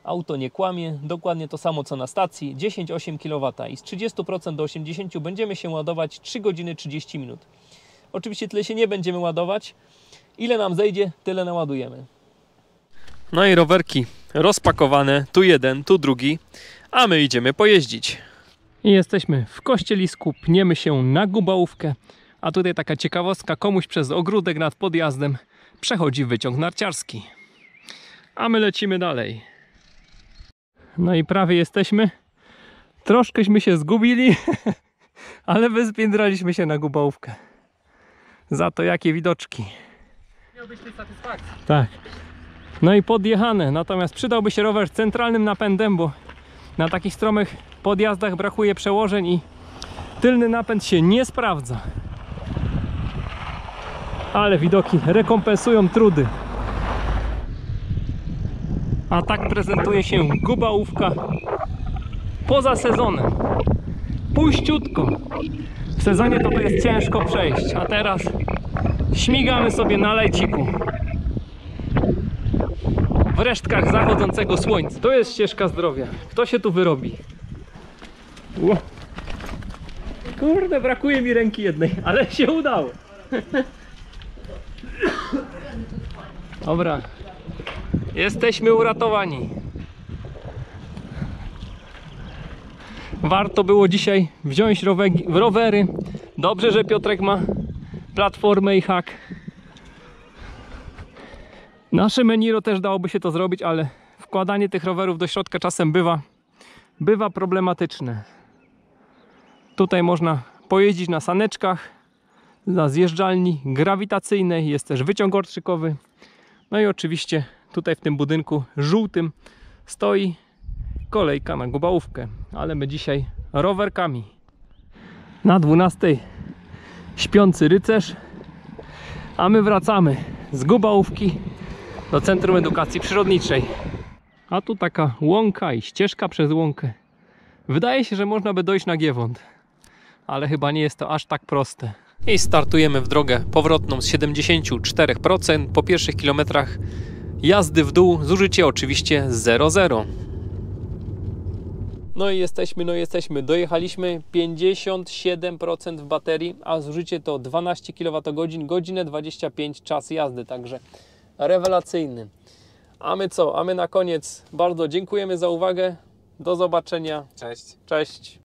Auto nie kłamie, dokładnie to samo co na stacji, 10,8 kW i z 30% do 80% będziemy się ładować 3 godziny 30 minut. Oczywiście tyle się nie będziemy ładować, ile nam zejdzie, tyle naładujemy. No i rowerki rozpakowane, tu jeden, tu drugi, a my idziemy pojeździć. I jesteśmy w Kościelisku, pniemy się na Gubałówkę, a tutaj taka ciekawostka, komuś przez ogródek nad podjazdem przechodzi wyciąg narciarski. A my lecimy dalej. No i prawie jesteśmy. Troszkęśmy się zgubili, ale wyspiędraliśmy się na Gubałówkę. Za to jakie widoczki. Miałbyś tej satysfakcji. Tak. No i podjechane. Natomiast przydałby się rower z centralnym napędem, bo na takich stromych podjazdach brakuje przełożeń i tylny napęd się nie sprawdza. Ale widoki rekompensują trudy. A tak prezentuje się Gubałówka poza sezonem. Puściutko. W sezonie to jest ciężko przejść, a teraz śmigamy sobie na lajciku. W resztkach zachodzącego słońca. To jest ścieżka zdrowia. Kto się tu wyrobi? Ło. Kurde, brakuje mi ręki jednej, ale się udało. Dobra. Jesteśmy uratowani. Warto było dzisiaj wziąć rowery. Dobrze, że Piotrek ma platformę i hak. Nasze Meniro też dałoby się to zrobić, ale wkładanie tych rowerów do środka czasem bywa problematyczne. Tutaj można pojeździć na saneczkach, na zjeżdżalni grawitacyjnej. Jest też wyciąg orszykowy. No i oczywiście tutaj w tym budynku żółtym stoi kolejka na Gubałówkę, ale my dzisiaj rowerkami. Na 12:00 śpiący rycerz, a my wracamy z Gubałówki do Centrum Edukacji Przyrodniczej. A tu taka łąka i ścieżka przez łąkę. Wydaje się, że można by dojść na Giewont, ale chyba nie jest to aż tak proste. I startujemy w drogę powrotną z 74%. Po pierwszych kilometrach jazdy w dół, zużycie oczywiście 0,0. No i jesteśmy, dojechaliśmy 57% w baterii, a zużycie to 12 kWh, godzinę 25 czas jazdy, także rewelacyjny. A my co? A my na koniec bardzo dziękujemy za uwagę, do zobaczenia. Cześć. Cześć.